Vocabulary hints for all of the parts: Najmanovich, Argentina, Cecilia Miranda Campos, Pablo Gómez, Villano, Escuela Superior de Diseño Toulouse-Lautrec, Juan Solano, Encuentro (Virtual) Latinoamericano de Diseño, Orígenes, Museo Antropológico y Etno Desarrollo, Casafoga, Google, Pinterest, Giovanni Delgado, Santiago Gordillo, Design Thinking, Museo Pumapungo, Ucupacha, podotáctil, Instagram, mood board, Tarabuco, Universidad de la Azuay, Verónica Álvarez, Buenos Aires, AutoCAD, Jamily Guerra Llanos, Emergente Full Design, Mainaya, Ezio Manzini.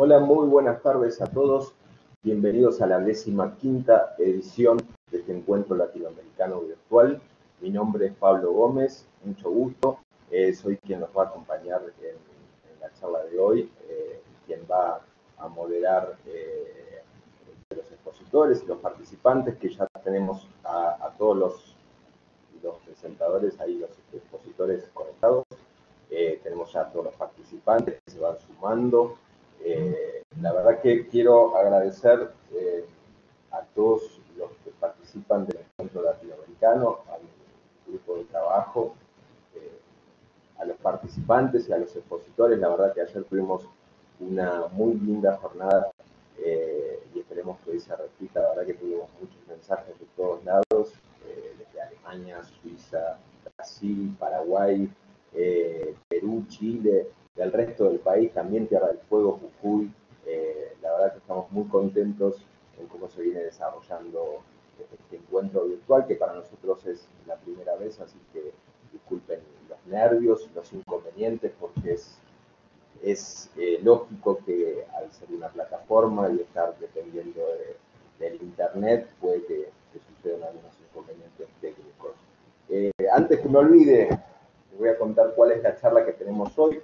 Hola, muy buenas tardes a todos. Bienvenidos a la 15ª edición de este encuentro latinoamericano virtual. Mi nombre es Pablo Gómez, mucho gusto. Soy quien los va a acompañar en la charla de hoy, quien va a moderar los expositores y los participantes, que ya tenemos a todos los presentadores, ahí los expositores conectados. Tenemos ya a todos los participantes que se van sumando. La verdad que quiero agradecer a todos los que participan del encuentro latinoamericano, a mi grupo de trabajo, a los participantes y a los expositores. La verdad que ayer tuvimos una muy linda jornada y esperemos que hoy se repita. La verdad que tuvimos muchos mensajes de todos lados, desde Alemania, Suiza, Brasil, Paraguay, Perú, Chile, del resto del país, también Tierra del Fuego, Jujuy. La verdad que estamos muy contentos en cómo se viene desarrollando este encuentro virtual, que para nosotros es la primera vez, así que disculpen los nervios, los inconvenientes, porque es lógico que al ser una plataforma y estar dependiendo del internet, puede que sucedan algunos inconvenientes técnicos. Antes que me olvide, les voy a contar cuál es la charla que tenemos hoy.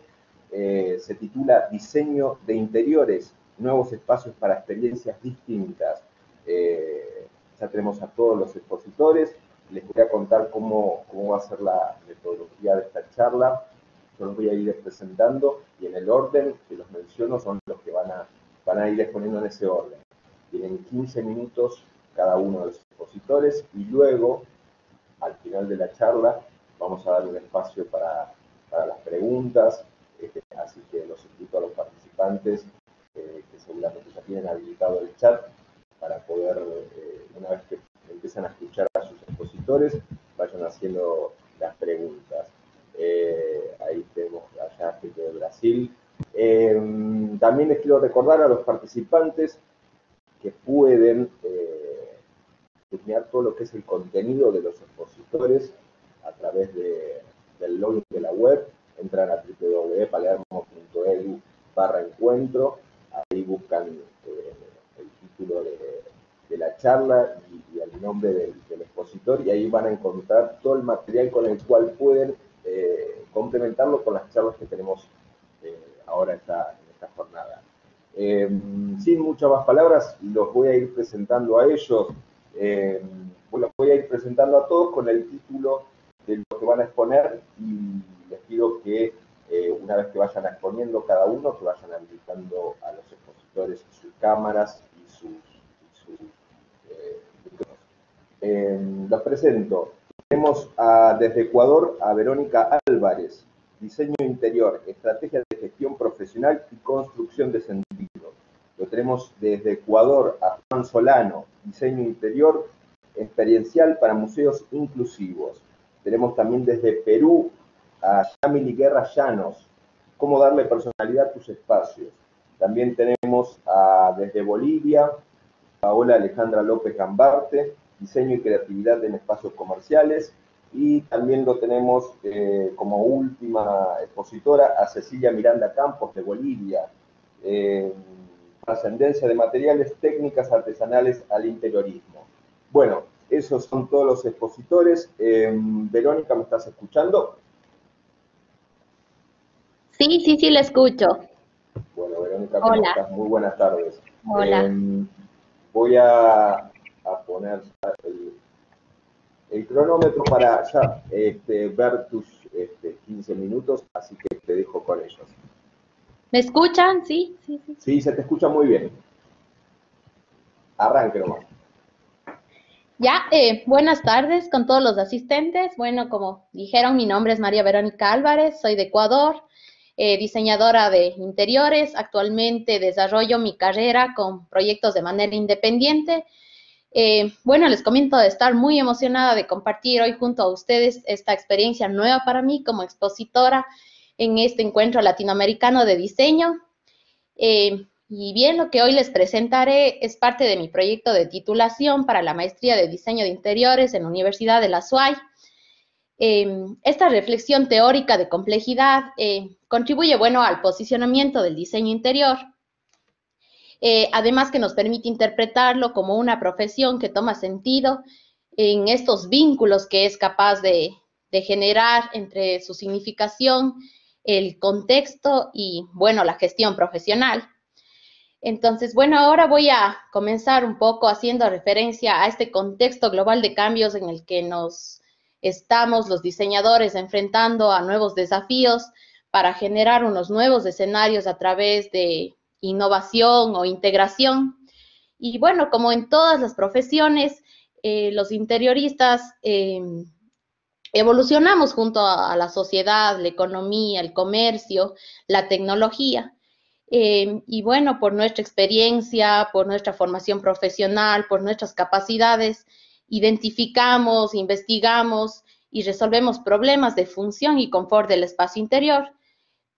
Se titula Diseño de Interiores, Nuevos Espacios para Experiencias Distintas. Ya tenemos a todos los expositores. Les voy a contar cómo va a ser la metodología de esta charla. Yo los voy a ir presentando y en el orden que los menciono son los que van a ir exponiendo en ese orden. Tienen 15 minutos cada uno de los expositores y luego, al final de la charla, vamos a dar un espacio para las preguntas. Así que los invito a los participantes que seguramente ya tienen habilitado el chat para poder, una vez que empiezan a escuchar a sus expositores, vayan haciendo las preguntas. Ahí tenemos allá gente de Brasil. También les quiero recordar a los participantes que pueden diseñar todo lo que es el contenido de los expositores a través del login de la web. Entran a www.palermo.edu/encuentro, ahí buscan el título de la charla y el nombre del expositor, y ahí van a encontrar todo el material con el cual pueden complementarlo con las charlas que tenemos ahora en esta jornada. Sin muchas más palabras, los voy a ir presentando a ellos, los voy a ir presentando a todos con el título de lo que van a exponer, y les pido que una vez que vayan exponiendo cada uno, que vayan habilitando a los expositores sus cámaras y sus micrófonos. Los presento. Tenemos desde Ecuador a Verónica Álvarez, Diseño Interior, Estrategia de Gestión Profesional y Construcción de Sentido. Lo tenemos desde Ecuador a Juan Solano, Diseño Interior, Experiencial para Museos Inclusivos. Tenemos también desde Perú a Jamily Guerra Llanos, cómo darle personalidad a tus espacios. También tenemos desde Bolivia, Paola Alejandra López Gambarte, diseño y creatividad en espacios comerciales. Y también lo tenemos como última expositora a Cecilia Miranda Campos de Bolivia, trascendencia de materiales, técnicas artesanales al interiorismo. Bueno, esos son todos los expositores. Verónica, ¿me estás escuchando? Sí, la escucho. Bueno, Verónica, ¿cómo estás? Muy buenas tardes. Hola. Voy a poner el cronómetro para ya ver tus 15 minutos, así que te dejo con ellos. ¿Me escuchan? Sí. Sí, se te escucha muy bien. Arranque nomás. Ya, buenas tardes con todos los asistentes. Bueno, como dijeron, mi nombre es María Verónica Álvarez, soy de Ecuador. Diseñadora de interiores, actualmente desarrollo mi carrera con proyectos de manera independiente. Bueno, les comento de estar muy emocionada de compartir hoy junto a ustedes esta experiencia nueva para mí como expositora en este encuentro latinoamericano de diseño. Y bien, lo que hoy les presentaré es parte de mi proyecto de titulación para la maestría de diseño de interiores en la Universidad de la Azuay. Esta reflexión teórica de complejidad contribuye, bueno, al posicionamiento del diseño interior además que nos permite interpretarlo como una profesión que toma sentido en estos vínculos que es capaz de generar entre su significación, el contexto y, bueno, la gestión profesional. Entonces, bueno, ahora voy a comenzar un poco haciendo referencia a este contexto global de cambios en el que nos estamos los diseñadores enfrentando a nuevos desafíos para generar unos nuevos escenarios a través de innovación o integración. Y bueno, como en todas las profesiones, los interioristas evolucionamos junto a la sociedad, la economía, el comercio, la tecnología. Y bueno, por nuestra experiencia, por nuestra formación profesional, por nuestras capacidades, identificamos, investigamos y resolvemos problemas de función y confort del espacio interior.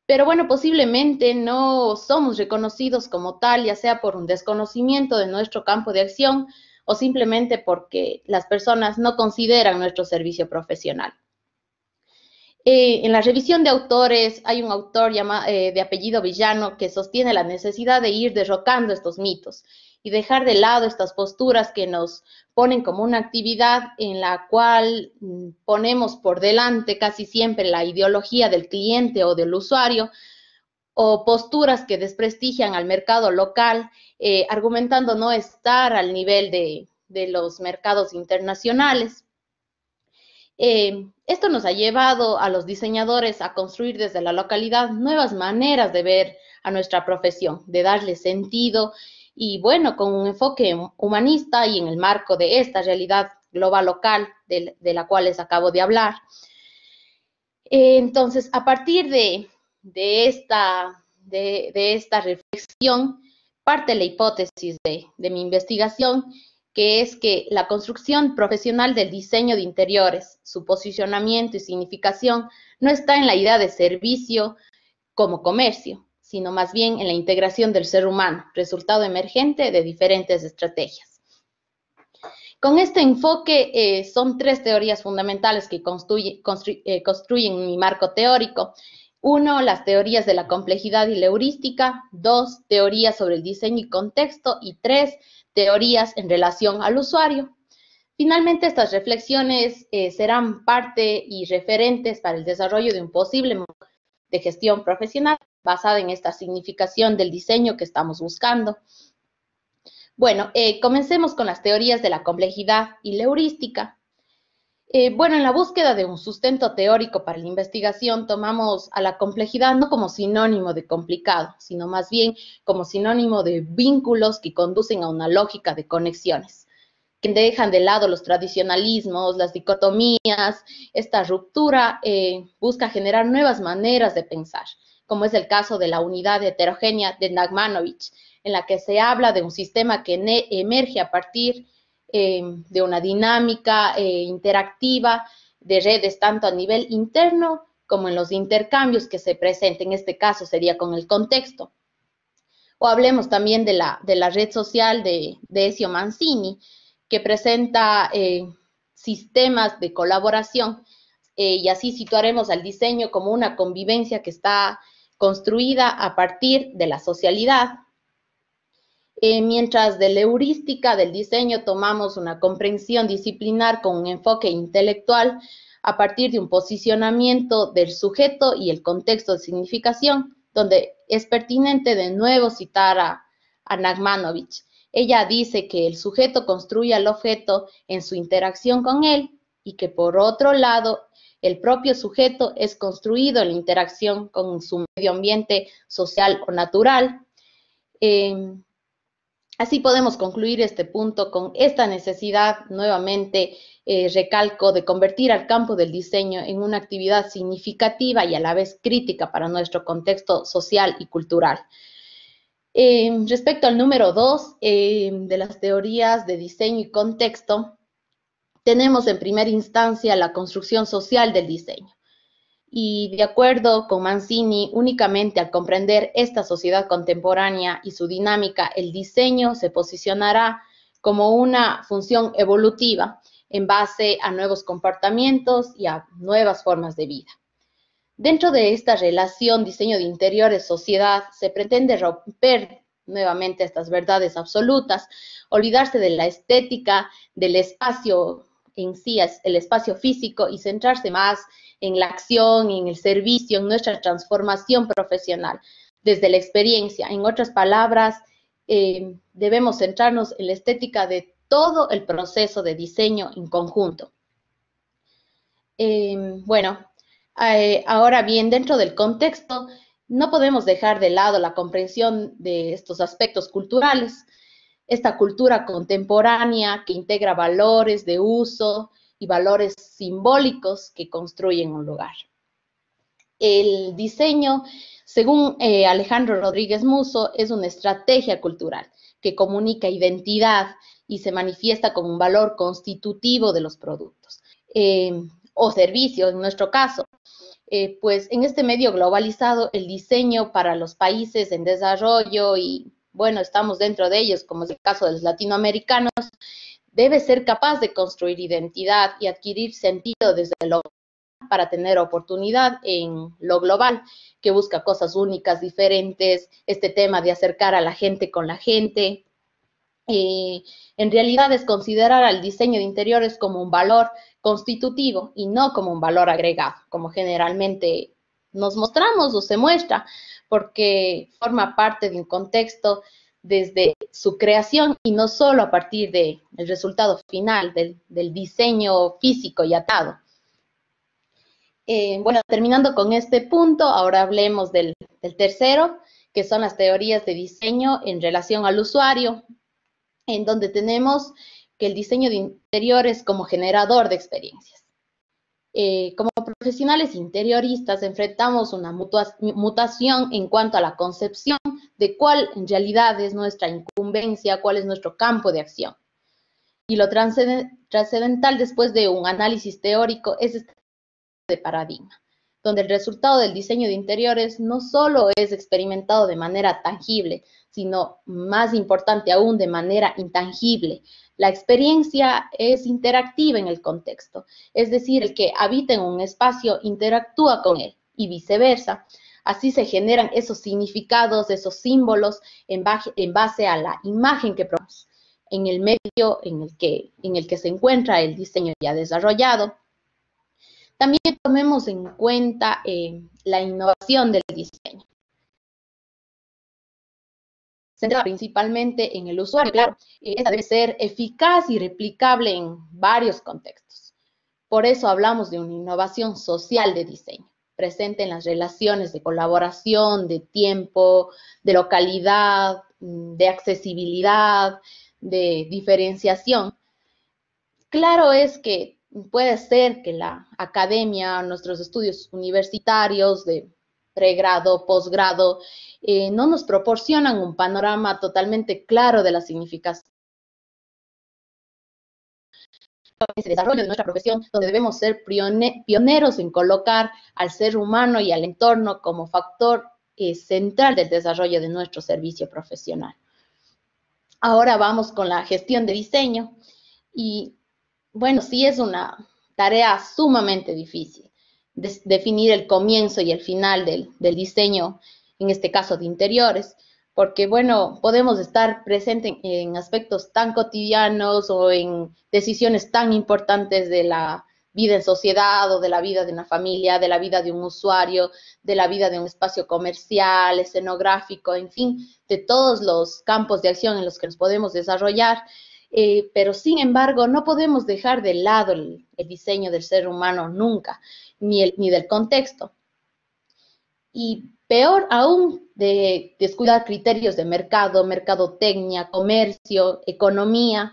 Pero bueno, posiblemente no somos reconocidos como tal, ya sea por un desconocimiento de nuestro campo de acción o simplemente porque las personas no consideran nuestro servicio profesional. En la revisión de autores hay un autor de apellido Villano que sostiene la necesidad de ir derrocando estos mitos y dejar de lado estas posturas que nos ponen como una actividad en la cual ponemos por delante casi siempre la ideología del cliente o del usuario o posturas que desprestigian al mercado local, argumentando no estar al nivel de los mercados internacionales. Esto nos ha llevado a los diseñadores a construir desde la localidad nuevas maneras de ver a nuestra profesión, de darle sentido y, bueno, con un enfoque humanista y en el marco de esta realidad global local de la cual les acabo de hablar. Entonces, a partir de esta reflexión, parte la hipótesis de mi investigación, que es que la construcción profesional del diseño de interiores, su posicionamiento y significación, no está en la idea de servicio como comercio, sino más bien en la integración del ser humano, resultado emergente de diferentes estrategias. Con este enfoque son tres teorías fundamentales que construyen mi marco teórico. Uno, las teorías de la complejidad y la heurística. Dos, teorías sobre el diseño y contexto. Y tres, teorías en relación al usuario. Finalmente, estas reflexiones serán parte y referentes para el desarrollo de un posible modelo de gestión profesional basada en esta significación del diseño que estamos buscando. Bueno, comencemos con las teorías de la complejidad y la heurística. Bueno, en la búsqueda de un sustento teórico para la investigación, tomamos a la complejidad no como sinónimo de complicado, sino más bien como sinónimo de vínculos que conducen a una lógica de conexiones, que dejan de lado los tradicionalismos, las dicotomías. Esta ruptura busca generar nuevas maneras de pensar, como es el caso de la unidad heterogénea de Najmanovich, en la que se habla de un sistema que emerge a partir de una dinámica interactiva de redes tanto a nivel interno como en los intercambios que se presenten, en este caso sería con el contexto. O hablemos también de la red social de Ezio Manzini, que presenta sistemas de colaboración y así situaremos al diseño como una convivencia que está construida a partir de la socialidad. Mientras de la heurística del diseño tomamos una comprensión disciplinar con un enfoque intelectual a partir de un posicionamiento del sujeto y el contexto de significación, donde es pertinente de nuevo citar a Najmanovich. Ella dice que el sujeto construye al objeto en su interacción con él y que, por otro lado, el propio sujeto es construido en la interacción con su medio ambiente social o natural. Así podemos concluir este punto con esta necesidad, nuevamente recalco, de convertir al campo del diseño en una actividad significativa y a la vez crítica para nuestro contexto social y cultural. Respecto al número 2 de las teorías de diseño y contexto, tenemos en primera instancia la construcción social del diseño. Y de acuerdo con Manzini, únicamente al comprender esta sociedad contemporánea y su dinámica, el diseño se posicionará como una función evolutiva en base a nuevos comportamientos y a nuevas formas de vida. Dentro de esta relación diseño de interiores-sociedad se pretende romper nuevamente a estas verdades absolutas, olvidarse de la estética, del espacio en sí, el espacio físico, y centrarse más en la acción, en el servicio, en nuestra transformación profesional, desde la experiencia. En otras palabras, debemos centrarnos en la estética de todo el proceso de diseño en conjunto. Ahora bien, dentro del contexto, no podemos dejar de lado la comprensión de estos aspectos culturales. Esta cultura contemporánea que integra valores de uso y valores simbólicos que construyen un lugar. El diseño, según Alejandro Rodríguez Muso, es una estrategia cultural que comunica identidad y se manifiesta como un valor constitutivo de los productos o servicios, en nuestro caso. Pues en este medio globalizado, el diseño para los países en desarrollo, y bueno, estamos dentro de ellos, como es el caso de los latinoamericanos, debe ser capaz de construir identidad y adquirir sentido desde lo local para tener oportunidad en lo global, que busca cosas únicas, diferentes, este tema de acercar a la gente con la gente. En realidad es considerar al diseño de interiores como un valor constitutivo y no como un valor agregado, como generalmente nos mostramos o se muestra, porque forma parte de un contexto desde su creación y no solo a partir del resultado final del diseño físico y atado. Bueno, terminando con este punto, ahora hablemos del tercero, que son las teorías de diseño en relación al usuario, en donde tenemos que el diseño de interiores como generador de experiencias. Como profesionales interioristas enfrentamos una mutación en cuanto a la concepción de cuál en realidad es nuestra incumbencia, cuál es nuestro campo de acción. Y lo trascendental después de un análisis teórico es este de paradigma, donde el resultado del diseño de interiores no solo es experimentado de manera tangible, sino, más importante aún, de manera intangible. La experiencia es interactiva en el contexto, es decir, el que habita en un espacio interactúa con él y viceversa. Así se generan esos significados, esos símbolos en base a la imagen que produce en el medio en el que se encuentra el diseño ya desarrollado. También tomemos en cuenta la innovación del diseño, centrada principalmente en el usuario. Claro, esta debe ser eficaz y replicable en varios contextos. Por eso hablamos de una innovación social de diseño, presente en las relaciones de colaboración, de tiempo, de localidad, de accesibilidad, de diferenciación. Claro es que puede ser que la academia, nuestros estudios universitarios de pregrado, posgrado, no nos proporcionan un panorama totalmente claro de la significación del desarrollo de nuestra profesión, donde debemos ser pioneros en colocar al ser humano y al entorno como factor central del desarrollo de nuestro servicio profesional. Ahora vamos con la gestión de diseño y, bueno, sí es una tarea sumamente difícil, definir el comienzo y el final del diseño, en este caso de interiores, porque, bueno, podemos estar presentes en aspectos tan cotidianos o en decisiones tan importantes de la vida en sociedad o de la vida de una familia, de la vida de un usuario, de la vida de un espacio comercial, escenográfico, en fin, de todos los campos de acción en los que nos podemos desarrollar, pero sin embargo no podemos dejar de lado el diseño del ser humano nunca, ni del contexto. Y peor aún, de descuidar criterios de mercado, mercadotecnia, comercio, economía.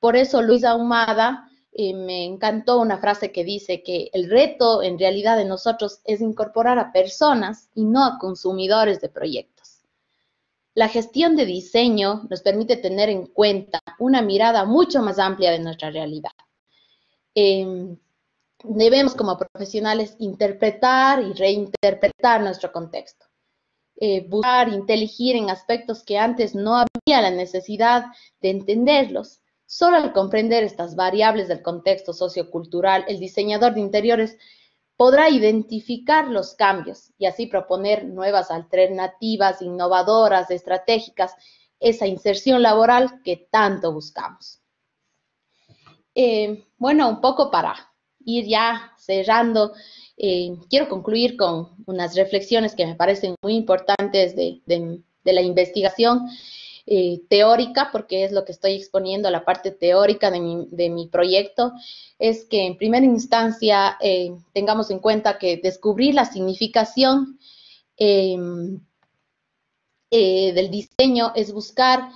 Por eso Luis Ahumada, me encantó una frase que dice que el reto en realidad de nosotros es incorporar a personas y no a consumidores de proyectos. La gestión de diseño nos permite tener en cuenta una mirada mucho más amplia de nuestra realidad. Debemos como profesionales interpretar y reinterpretar nuestro contexto, buscar, inteligir en aspectos que antes no había la necesidad de entenderlos. Solo al comprender estas variables del contexto sociocultural, el diseñador de interiores podrá identificar los cambios y así proponer nuevas alternativas innovadoras, estratégicas, esa inserción laboral que tanto buscamos. Bueno, un poco para ir ya cerrando, quiero concluir con unas reflexiones que me parecen muy importantes de la investigación teórica, porque es lo que estoy exponiendo, la parte teórica de mi proyecto, es que en primera instancia tengamos en cuenta que descubrir la significación del diseño es buscar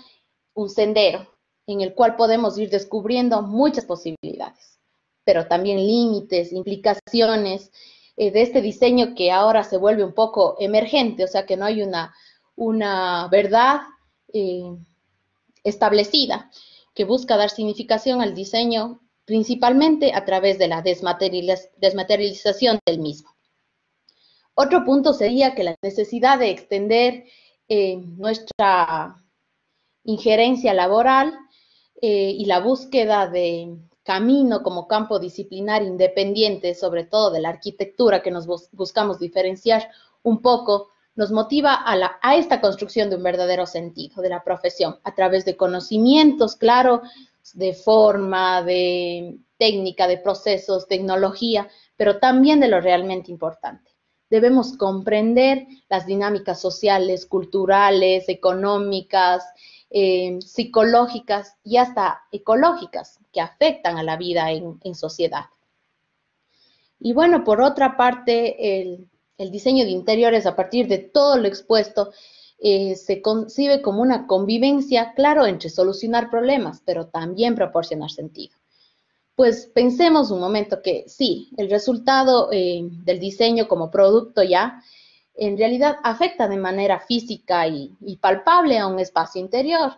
un sendero en el cual podemos ir descubriendo muchas posibilidades, pero también límites, implicaciones de este diseño que ahora se vuelve un poco emergente, o sea que no hay una verdad establecida, que busca dar significación al diseño principalmente a través de la desmaterialización del mismo. Otro punto sería que la necesidad de extender nuestra injerencia laboral y la búsqueda de camino como campo disciplinar independiente, sobre todo de la arquitectura, que nos buscamos diferenciar un poco, nos motiva a esta construcción de un verdadero sentido de la profesión, a través de conocimientos, claro, de forma, de técnica, de procesos, tecnología, pero también de lo realmente importante. Debemos comprender las dinámicas sociales, culturales, económicas, psicológicas y hasta ecológicas que afectan a la vida en sociedad. Y bueno, por otra parte, el diseño de interiores, a partir de todo lo expuesto, se concibe como una convivencia, claro, entre solucionar problemas, pero también proporcionar sentido. Pues pensemos un momento que sí, el resultado del diseño como producto ya, en realidad afecta de manera física y palpable a un espacio interior,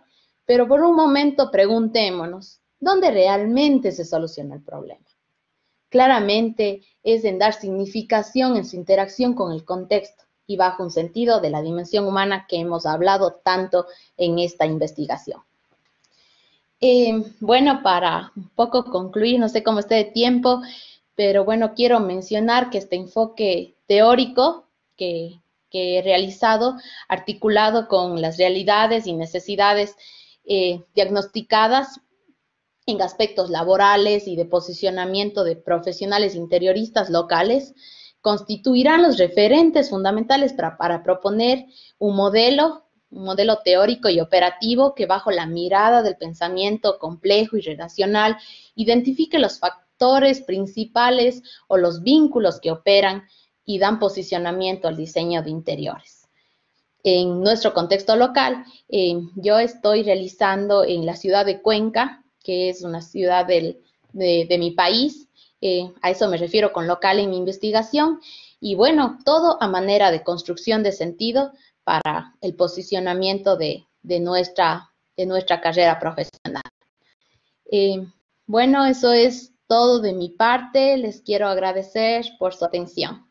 pero por un momento preguntémonos, ¿dónde realmente se soluciona el problema? Claramente es en dar significación en su interacción con el contexto y bajo un sentido de la dimensión humana que hemos hablado tanto en esta investigación. Bueno, para un poco concluir, no sé cómo esté de tiempo, pero bueno, quiero mencionar que este enfoque teórico que he realizado, articulado con las realidades y necesidades diagnosticadas, en aspectos laborales y de posicionamiento de profesionales interioristas locales, constituirán los referentes fundamentales para proponer un modelo teórico y operativo que, bajo la mirada del pensamiento complejo y relacional, identifique los factores principales o los vínculos que operan y dan posicionamiento al diseño de interiores. En nuestro contexto local, yo estoy realizando en la ciudad de Cuenca, que es una ciudad de mi país, a eso me refiero con local en mi investigación, y bueno, todo a manera de construcción de sentido para el posicionamiento de nuestra carrera profesional. Bueno, eso es todo de mi parte, les quiero agradecer por su atención.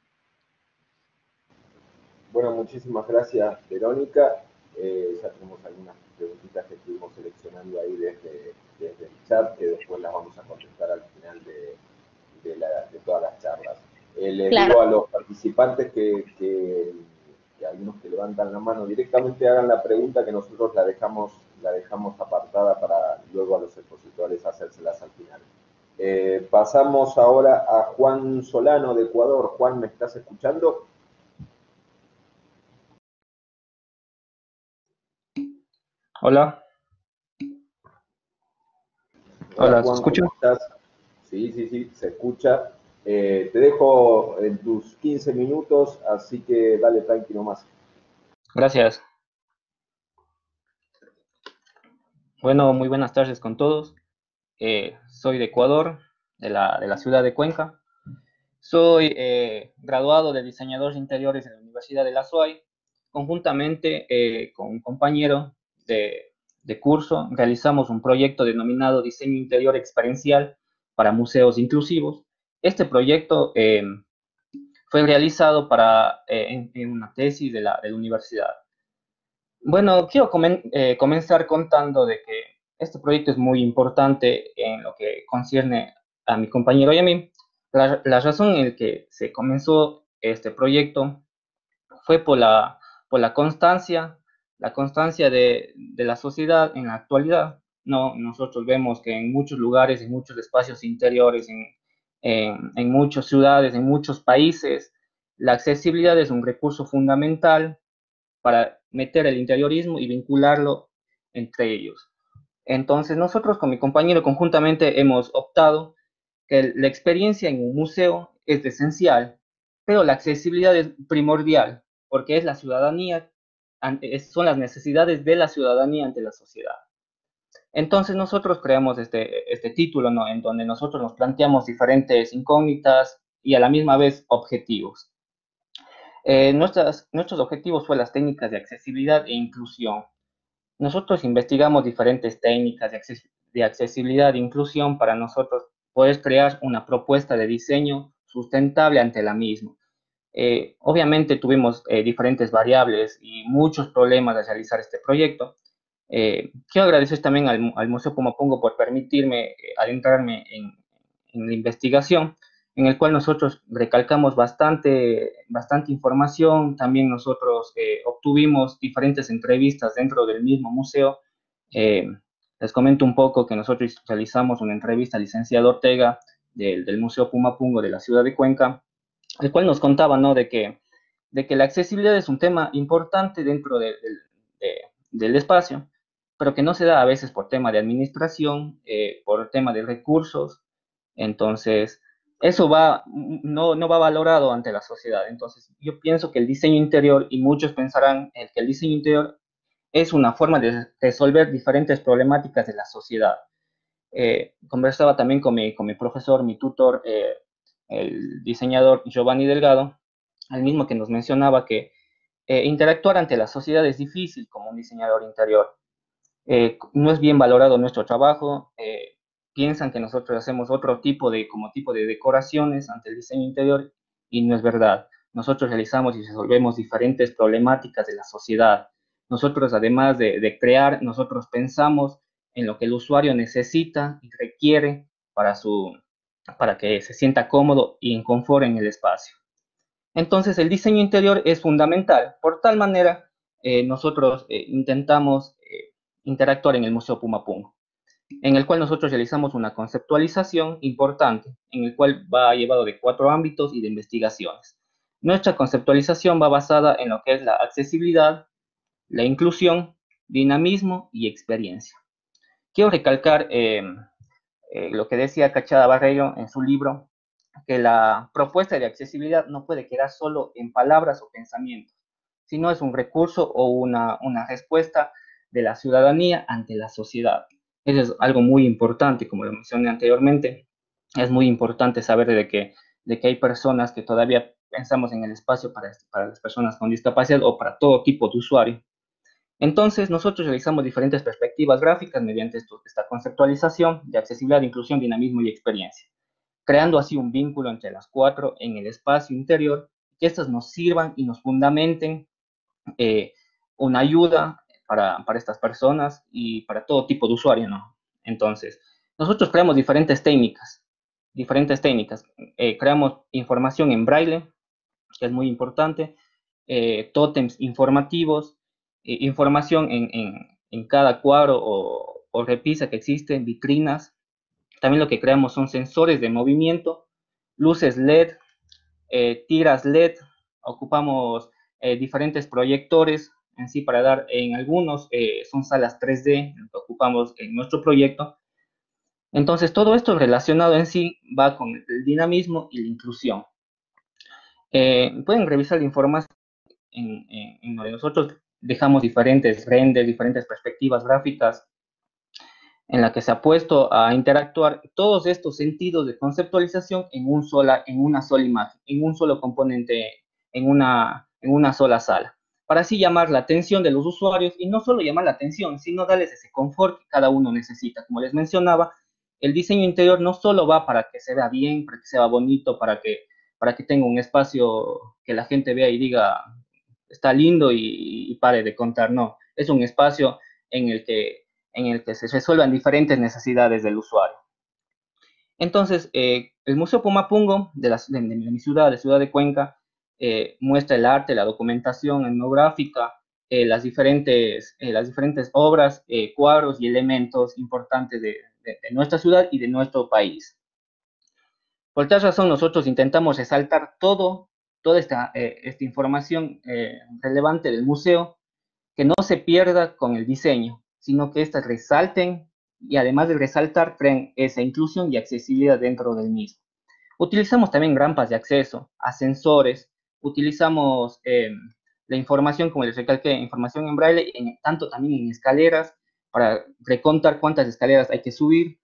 Bueno, muchísimas gracias, Verónica. Ya tenemos algunas preguntitas que estuvimos seleccionando ahí desde el chat, que después las vamos a contestar al final de todas las charlas. Les digo a los participantes que algunos que levantan la mano directamente hagan la pregunta, que nosotros la dejamos apartada para luego a los expositores hacérselas al final. Pasamos ahora a Juan Solano de Ecuador. Juan, ¿me estás escuchando? Hola. Hola, ¿se escucha? Sí, se escucha. Te dejo en tus 15 minutos, así que dale tranquilo más. Gracias. Bueno, muy buenas tardes con todos. Soy de Ecuador, de la ciudad de Cuenca. Soy graduado de diseñador de interiores en la Universidad de la Azuay, conjuntamente con un compañero de curso, realizamos un proyecto denominado Diseño Interior Experiencial para Museos Inclusivos. Este proyecto fue realizado en una tesis de la universidad. Bueno, quiero comenzar contando de que este proyecto es muy importante en lo que concierne a mi compañero y a mí, La razón en la que se comenzó este proyecto fue por la constancia, de la sociedad en la actualidad. No, nosotros vemos que en muchos lugares, en muchos espacios interiores, en muchas ciudades, en muchos países, la accesibilidad es un recurso fundamental para meter el interiorismo y vincularlo entre ellos. Entonces nosotros con mi compañero conjuntamente hemos optado que la experiencia en un museo es esencial, pero la accesibilidad es primordial, porque es la ciudadanía, son las necesidades de la ciudadanía ante la sociedad. Entonces nosotros creamos este título, ¿no?, en donde nosotros nos planteamos diferentes incógnitas y a la misma vez objetivos. Nuestros objetivos fueron las técnicas de accesibilidad e inclusión. Nosotros investigamos diferentes técnicas de accesibilidad e inclusión para nosotros poder crear una propuesta de diseño sustentable ante la misma. Obviamente tuvimos diferentes variables y muchos problemas al realizar este proyecto. Quiero agradecer también al Museo Pumapungo por permitirme adentrarme en la investigación, en el cual nosotros recalcamos bastante información. También nosotros obtuvimos diferentes entrevistas dentro del mismo museo. Les comento un poco que nosotros realizamos una entrevista al licenciado Ortega del Museo Pumapungo de la ciudad de Cuenca, el cual nos contaba, ¿no?, de que la accesibilidad es un tema importante dentro del espacio, pero que no se da a veces por tema de administración, por tema de recursos. Entonces, eso no va valorado ante la sociedad. Entonces, yo pienso que el diseño interior, y muchos pensarán que el diseño interior es una forma de resolver diferentes problemáticas de la sociedad. Conversaba también con mi profesor, mi tutor, el diseñador Giovanni Delgado, el mismo que nos mencionaba que interactuar ante la sociedad es difícil como un diseñador interior. No es bien valorado nuestro trabajo, piensan que nosotros hacemos otro tipo de decoraciones ante el diseño interior, y no es verdad. Nosotros realizamos y resolvemos diferentes problemáticas de la sociedad. Nosotros, además de crear, nosotros pensamos en lo que el usuario necesita y requiere para que se sienta cómodo y en confort en el espacio. Entonces, el diseño interior es fundamental. Por tal manera, nosotros intentamos interactuar en el Museo Pumapungo, en el cual nosotros realizamos una conceptualización importante, en el cual va llevado de 4 ámbitos y de investigaciones. Nuestra conceptualización va basada en lo que es la accesibilidad, la inclusión, dinamismo y experiencia. Quiero recalcar lo que decía Cachada Barreiro en su libro, que la propuesta de accesibilidad no puede quedar solo en palabras o pensamientos, sino es un recurso o una respuesta de la ciudadanía ante la sociedad. Eso es algo muy importante, como lo mencioné anteriormente. Es muy importante saber de que hay personas que todavía pensamos en el espacio para las personas con discapacidad o para todo tipo de usuario. Entonces, nosotros realizamos diferentes perspectivas gráficas mediante esta conceptualización de accesibilidad, inclusión, dinamismo y experiencia, creando así un vínculo entre las 4 en el espacio interior, que estas nos sirvan y nos fundamenten una ayuda para estas personas y para todo tipo de usuario, ¿no? Entonces, nosotros creamos diferentes técnicas. Creamos información en braille, que es muy importante, tótems informativos, información en cada cuadro o repisa que existe, vitrinas. También lo que creamos son sensores de movimiento, luces LED, tiras LED. Ocupamos diferentes proyectores en sí para dar, en algunos son salas 3D que ocupamos en nuestro proyecto. Entonces, todo esto relacionado en sí va con el dinamismo y la inclusión. Pueden revisar la información en donde nosotros dejamos diferentes renders, diferentes perspectivas gráficas en la que se ha puesto a interactuar todos estos sentidos de conceptualización en una sola imagen, en un solo componente, en una sola sala, para así llamar la atención de los usuarios, y no solo llamar la atención, sino darles ese confort que cada uno necesita. Como les mencionaba, el diseño interior no solo va para que se vea bien, para que se vea bonito, para que tenga un espacio que la gente vea y diga está lindo y pare de contar. No, es un espacio en el que se resuelvan diferentes necesidades del usuario. Entonces, el Museo Pumapungo de mi ciudad, de Ciudad de Cuenca, muestra el arte, la documentación etnográfica, las diferentes obras, cuadros y elementos importantes de nuestra ciudad y de nuestro país. Por tal razón, nosotros intentamos resaltar toda esta información relevante del museo, que no se pierda con el diseño, sino que éstas resalten y, además de resaltar, creen esa inclusión y accesibilidad dentro del mismo. Utilizamos también rampas de acceso, ascensores, utilizamos la información, como les recalqué, información en braille, tanto también en escaleras, para recontar cuántas escaleras hay que subir,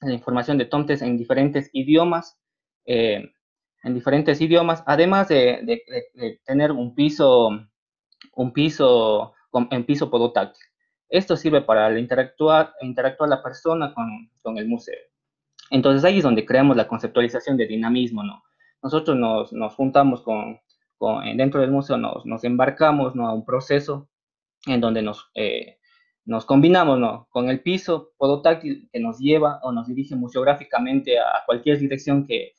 la información de tomtes en diferentes idiomas, además de tener un piso podotáctil. Esto sirve para interactuar la persona con el museo. Entonces, ahí es donde creamos la conceptualización de dinamismo, ¿no? Nosotros nos juntamos dentro del museo, nos embarcamos, ¿no?, a un proceso en donde nos combinamos, ¿no?, con el piso podotáctil, que nos lleva o nos dirige museográficamente a cualquier dirección que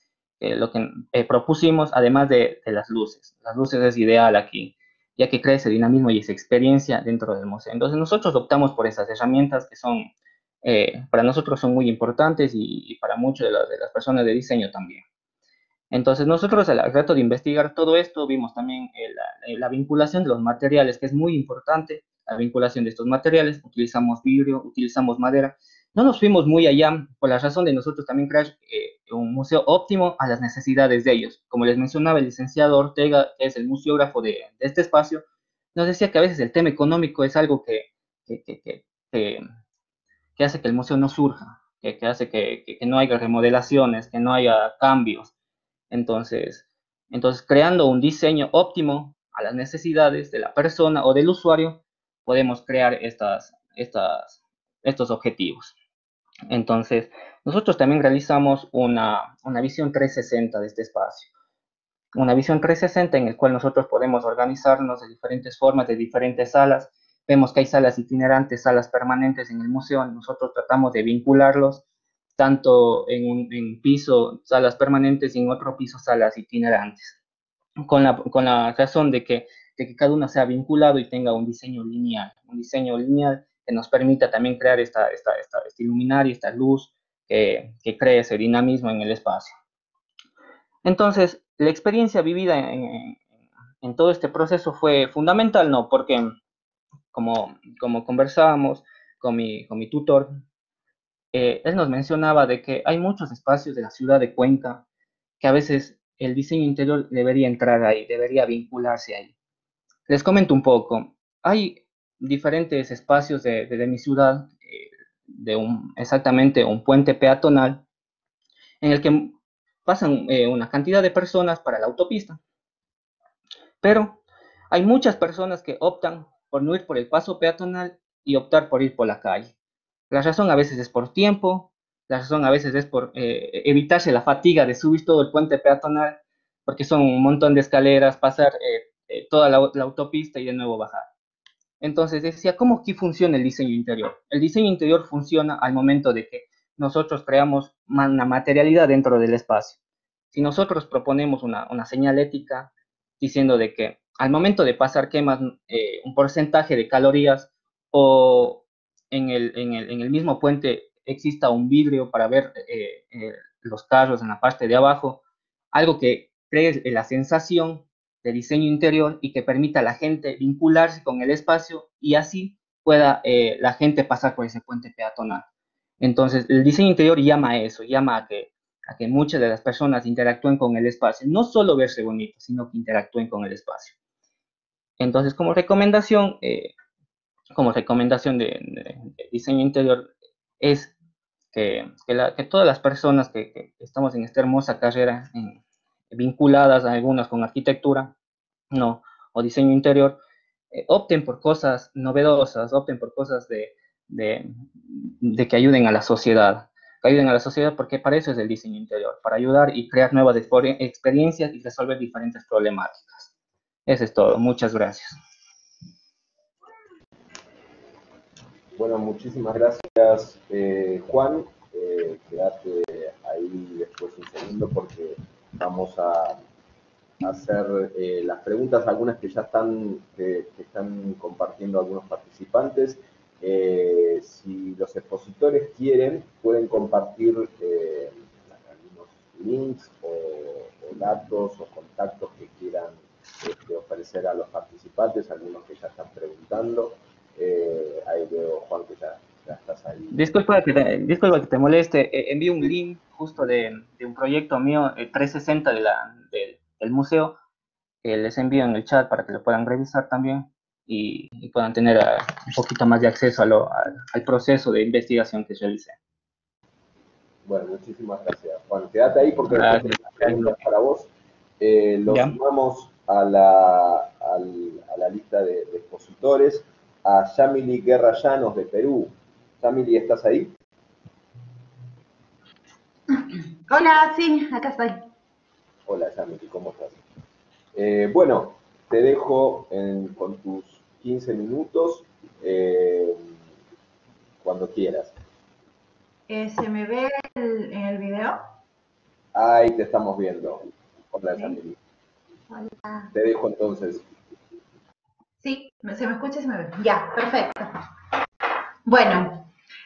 propusimos, además de las luces. Las luces es ideal aquí, ya que crea ese dinamismo y esa experiencia dentro del museo. Entonces, nosotros optamos por esas herramientas que son, para nosotros son muy importantes y para muchas de las personas de diseño también. Entonces, nosotros al rato de investigar todo esto, vimos también la vinculación de los materiales, que es muy importante, la vinculación de estos materiales. Utilizamos vidrio, utilizamos madera. No nos fuimos muy allá, por la razón de nosotros también crear un museo óptimo a las necesidades de ellos. Como les mencionaba, el licenciado Ortega, que es el museógrafo de este espacio, nos decía que a veces el tema económico es algo que hace que el museo no surja, que hace que no haya remodelaciones, que no haya cambios. Entonces, creando un diseño óptimo a las necesidades de la persona o del usuario, podemos crear estos objetivos. Entonces, nosotros también realizamos una visión 360 de este espacio. Una visión 360 en el cual nosotros podemos organizarnos de diferentes formas, de diferentes salas. Vemos que hay salas itinerantes, salas permanentes en el museo. Nosotros tratamos de vincularlos, tanto en piso, salas permanentes, y en otro piso, salas itinerantes, con la razón de que cada uno sea vinculado y tenga un diseño lineal que nos permita también crear este luminario, esta luz, que cree ese dinamismo en el espacio. Entonces, la experiencia vivida en todo este proceso fue fundamental, ¿no? Porque, como conversábamos con mi tutor, él nos mencionaba de que hay muchos espacios de la ciudad de Cuenca que a veces el diseño interior debería entrar ahí, debería vincularse ahí. Les comento un poco. Hay diferentes espacios de mi ciudad, exactamente un puente peatonal, en el que pasan una cantidad de personas para la autopista. Pero hay muchas personas que optan por no ir por el paso peatonal y optar por ir por la calle. La razón a veces es por tiempo, la razón a veces es por evitarse la fatiga de subir todo el puente peatonal, porque son un montón de escaleras, pasar toda la autopista y de nuevo bajar. Entonces decía, ¿cómo aquí funciona el diseño interior? El diseño interior funciona al momento de que nosotros creamos una materialidad dentro del espacio. Si nosotros proponemos una señalética diciendo de que al momento de pasar quemas un porcentaje de calorías, o en el mismo puente exista un vidrio para ver los carros en la parte de abajo, algo que cree la sensación de diseño interior y que permita a la gente vincularse con el espacio y así pueda la gente pasar por ese puente peatonal. Entonces, el diseño interior llama a eso, llama a que muchas de las personas interactúen con el espacio, no solo verse bonito, sino que interactúen con el espacio. Entonces, como recomendación de diseño interior es que todas las personas que estamos en esta hermosa carrera, vinculadas a algunas con arquitectura o diseño interior, opten por cosas novedosas, opten por cosas de que ayuden a la sociedad, porque para eso es el diseño interior, para ayudar y crear nuevas experiencias y resolver diferentes problemáticas. Eso es todo, muchas gracias. Bueno, muchísimas gracias, Juan. Quédate ahí ahí después inseriendo, porque vamos a hacer las preguntas, algunas que ya están, que están compartiendo algunos participantes. Si los expositores quieren, pueden compartir algunos links o datos o contactos que quieran ofrecer a los participantes, algunos que ya están preguntando. Ahí veo, Juan, que ya estás ahí. Disculpa que te moleste. Envío un link justo de un proyecto mío, 360 del museo. Les envío en el chat para que lo puedan revisar también y puedan tener un poquito más de acceso al proceso de investigación que yo hice. Bueno, muchísimas gracias, Juan. Quédate ahí porque tenemos para vos. Lo sumamos a la lista de expositores. A Jamily Guerra Llanos de Perú. Jamily, ¿estás ahí? Hola, sí, acá estoy. Hola, Jamily, ¿cómo estás? Bueno, te dejo con tus 15 minutos cuando quieras. ¿Se me ve el video? Ahí te estamos viendo. Hola, sí. Jamily. Hola. Te dejo entonces. Sí, se me escucha y se me ve. Ya, perfecto. Bueno,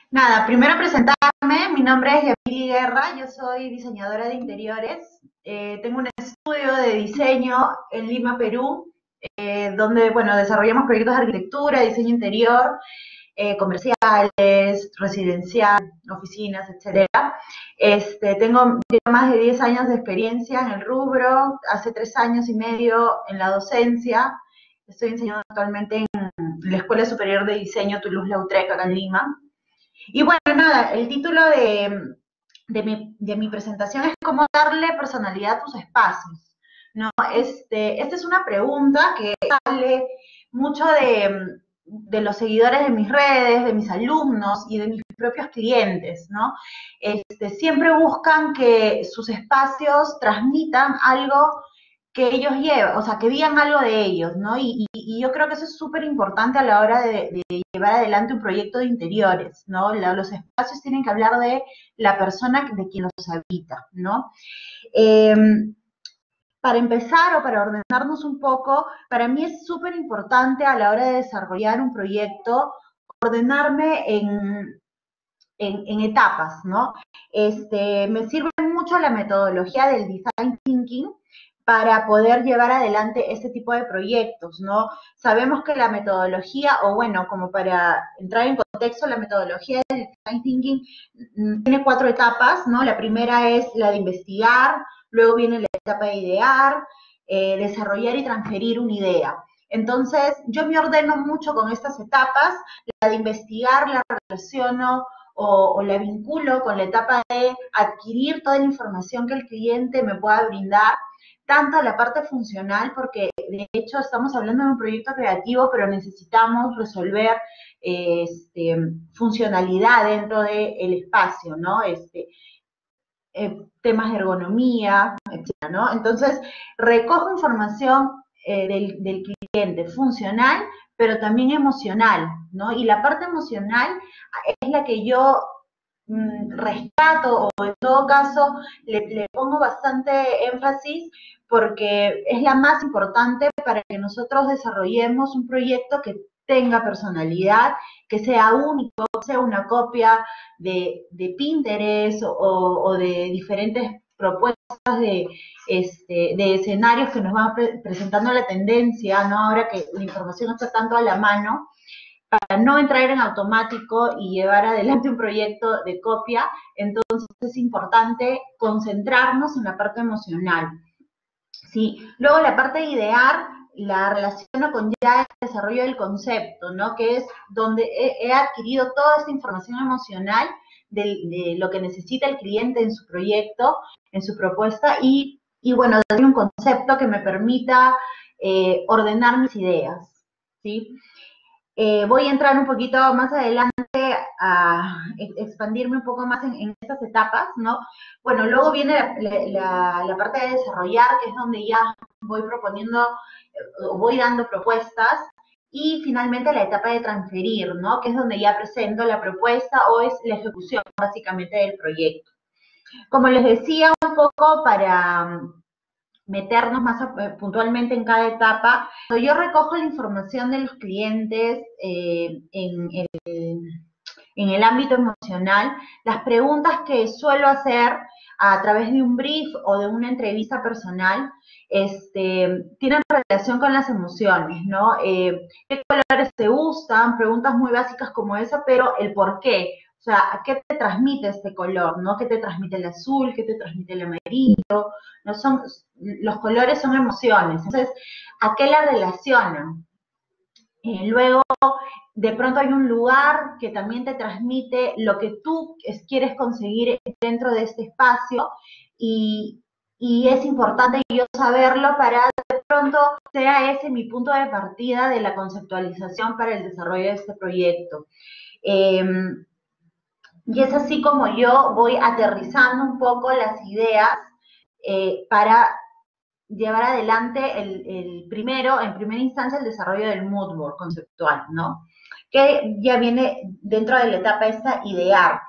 nada, primero presentarme. Mi nombre es Jamily Guerra, yo soy diseñadora de interiores. Tengo un estudio de diseño en Lima, Perú, donde, bueno, desarrollamos proyectos de arquitectura, diseño interior, comerciales, residencial, oficinas, etc. Tengo más de 10 años de experiencia en el rubro, hace 3 años y medio en la docencia. Estoy enseñando actualmente en la Escuela Superior de Diseño Toulouse-Lautrec, acá en Lima. Y bueno, nada, el título de mi presentación es cómo darle personalidad a tus espacios, ¿no? Esta es una pregunta que sale mucho de los seguidores de mis redes, de mis alumnos y de mis propios clientes, ¿no? Siempre buscan que sus espacios transmitan algo que ellos llevan, o sea, que digan algo de ellos, ¿no? Y yo creo que eso es súper importante a la hora de llevar adelante un proyecto de interiores, ¿no? Los espacios tienen que hablar de la persona de quien los habita, ¿no? Para empezar o para ordenarnos un poco, para mí es súper importante a la hora de desarrollar un proyecto, ordenarme en etapas, ¿no? Me sirve mucho la metodología del Design Thinking, para poder llevar adelante este tipo de proyectos, ¿no? Sabemos que la metodología, o bueno, como para entrar en contexto, la metodología del Design Thinking tiene 4 etapas, ¿no? La primera es la de investigar, luego viene la etapa de idear, desarrollar y transferir una idea. Entonces, yo me ordeno mucho con estas etapas, la de investigar la relaciono o la vinculo con la etapa de adquirir toda la información que el cliente me pueda brindar, tanto la parte funcional, porque de hecho estamos hablando de un proyecto creativo, pero necesitamos resolver funcionalidad dentro del espacio, ¿no? Temas de ergonomía, etc., ¿no? Entonces, recojo información del cliente funcional, pero también emocional, ¿no? Y la parte emocional es la que yo rescato, o en todo caso le pongo bastante énfasis porque es la más importante para que nosotros desarrollemos un proyecto que tenga personalidad, que sea único, sea una copia de Pinterest o de diferentes propuestas de escenarios que nos van presentando la tendencia, ¿no? Ahora que la información está tanto a la mano, para no entrar en automático y llevar adelante un proyecto de copia, entonces es importante concentrarnos en la parte emocional, ¿sí? Luego la parte de idear la relaciono con ya el desarrollo del concepto, ¿no? Que es donde he adquirido toda esta información emocional de lo que necesita el cliente en su proyecto, en su propuesta, y bueno, darle un concepto que me permita ordenar mis ideas, ¿sí? Voy a entrar un poquito más adelante a expandirme un poco más en estas etapas, ¿no? Bueno, luego viene la parte de desarrollar, que es donde ya voy proponiendo, voy dando propuestas, y finalmente la etapa de transferir, ¿no? Que es donde ya presento la propuesta o es la ejecución, básicamente, del proyecto. Como les decía, un poco para meternos más puntualmente en cada etapa, yo recojo la información de los clientes en el ámbito emocional. Las preguntas que suelo hacer a través de un brief o de una entrevista personal tienen relación con las emociones, ¿no? ¿Qué colores te gustan? Preguntas muy básicas como esa, pero el por qué. O sea, ¿qué te transmite este color? ¿No? ¿Qué te transmite el azul? ¿Qué te transmite el amarillo? ¿No? Los colores son emociones. Entonces, ¿a qué la relacionan? Luego, de pronto hay un lugar que también te transmite lo que tú quieres conseguir dentro de este espacio y es importante yo saberlo para de pronto sea ese mi punto de partida de la conceptualización para el desarrollo de este proyecto. Y es así como yo voy aterrizando un poco las ideas para llevar adelante en primera instancia el desarrollo del mood board conceptual, ¿no? Que ya viene dentro de la etapa esta idear.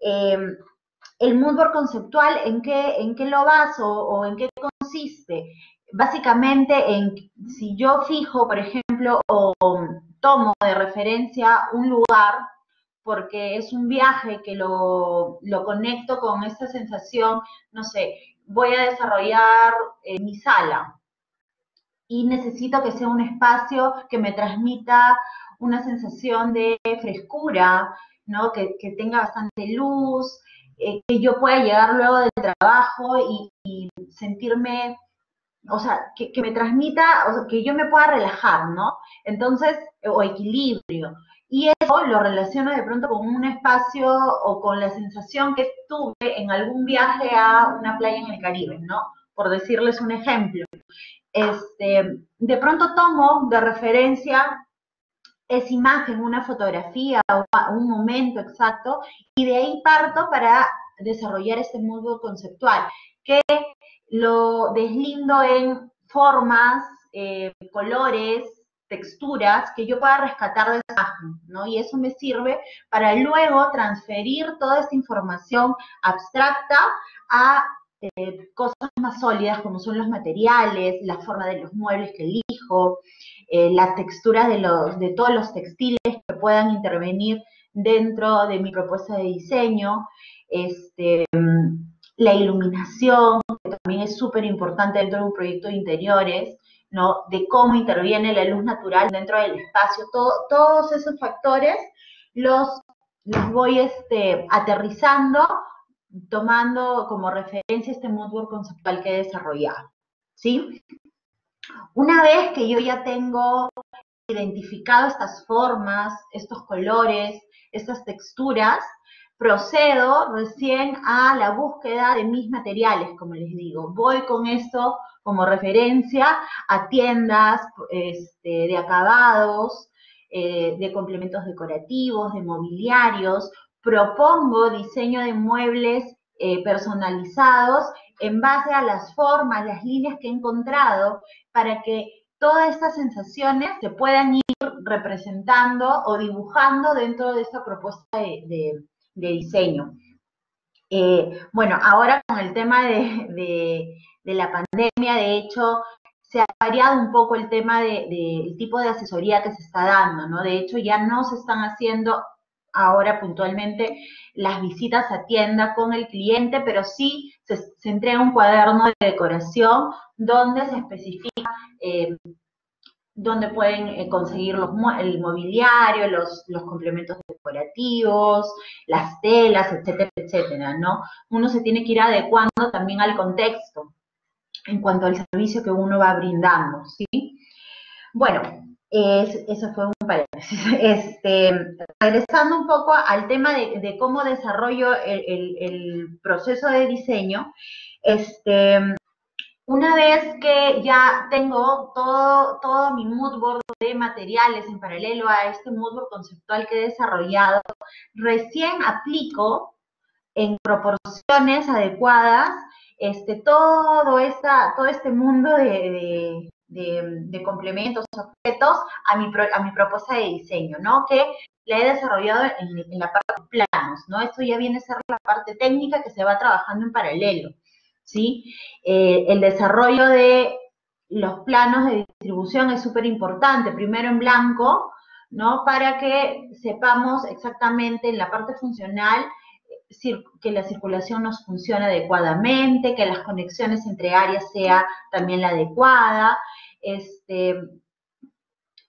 El mood board conceptual, ¿en qué lo baso o en qué consiste? Básicamente, si yo fijo, por ejemplo, o tomo de referencia un lugar, porque es un viaje que lo conecto con esta sensación, no sé, voy a desarrollar mi sala y necesito que sea un espacio que me transmita una sensación de frescura, ¿no? Que tenga bastante luz, que yo pueda llegar luego del trabajo y sentirme, o sea, que me transmita, o sea, que yo me pueda relajar, ¿no? Entonces, o equilibrio. Y eso lo relaciono de pronto con un espacio o con la sensación que tuve en algún viaje a una playa en el Caribe, ¿no? Por decirles un ejemplo. De pronto tomo de referencia esa imagen, una fotografía, un momento exacto, y de ahí parto para desarrollar este mundo conceptual, que lo deslindo en formas, colores, texturas que yo pueda rescatar de esa imagen, ¿no? Y eso me sirve para luego transferir toda esta información abstracta a cosas más sólidas como son los materiales, la forma de los muebles que elijo, las texturas de todos los textiles que puedan intervenir dentro de mi propuesta de diseño, la iluminación, que también es súper importante dentro de un proyecto de interiores, ¿no? De cómo interviene la luz natural dentro del espacio, todos esos factores los voy aterrizando, tomando como referencia este mood board conceptual que he desarrollado, ¿sí? Una vez que yo ya tengo identificado estas formas, estos colores, estas texturas, procedo recién a la búsqueda de mis materiales, como les digo. Voy con esto como referencia a tiendas de acabados, de complementos decorativos, de mobiliarios. Propongo diseño de muebles personalizados en base a las formas, las líneas que he encontrado para que todas estas sensaciones se puedan ir representando o dibujando dentro de esta propuesta de diseño. Bueno, ahora con el tema de la pandemia, de hecho, se ha variado un poco el tema del tipo de asesoría que se está dando, ¿no? De hecho, ya no se están haciendo ahora puntualmente las visitas a tienda con el cliente, pero sí se entrega un cuaderno de decoración donde se especifica dónde pueden conseguir el mobiliario, los complementos decorativos, las telas, etcétera, etcétera, ¿no? Uno se tiene que ir adecuando también al contexto en cuanto al servicio que uno va brindando, ¿sí? Bueno, eso fue un paréntesis. Regresando un poco al tema de cómo desarrollo el proceso de diseño, una vez que ya tengo todo mi mood board de materiales en paralelo a este mood board conceptual que he desarrollado, recién aplico en proporciones adecuadas todo este mundo de, de, de complementos, objetos a mi propuesta de diseño, ¿no? Que la he desarrollado en la parte de planos, ¿no? Esto ya viene a ser la parte técnica que se va trabajando en paralelo, ¿sí? El desarrollo de los planos de distribución es súper importante, primero en blanco, ¿no? Para que sepamos exactamente en la parte funcional que la circulación nos funcione adecuadamente, que las conexiones entre áreas sea también la adecuada.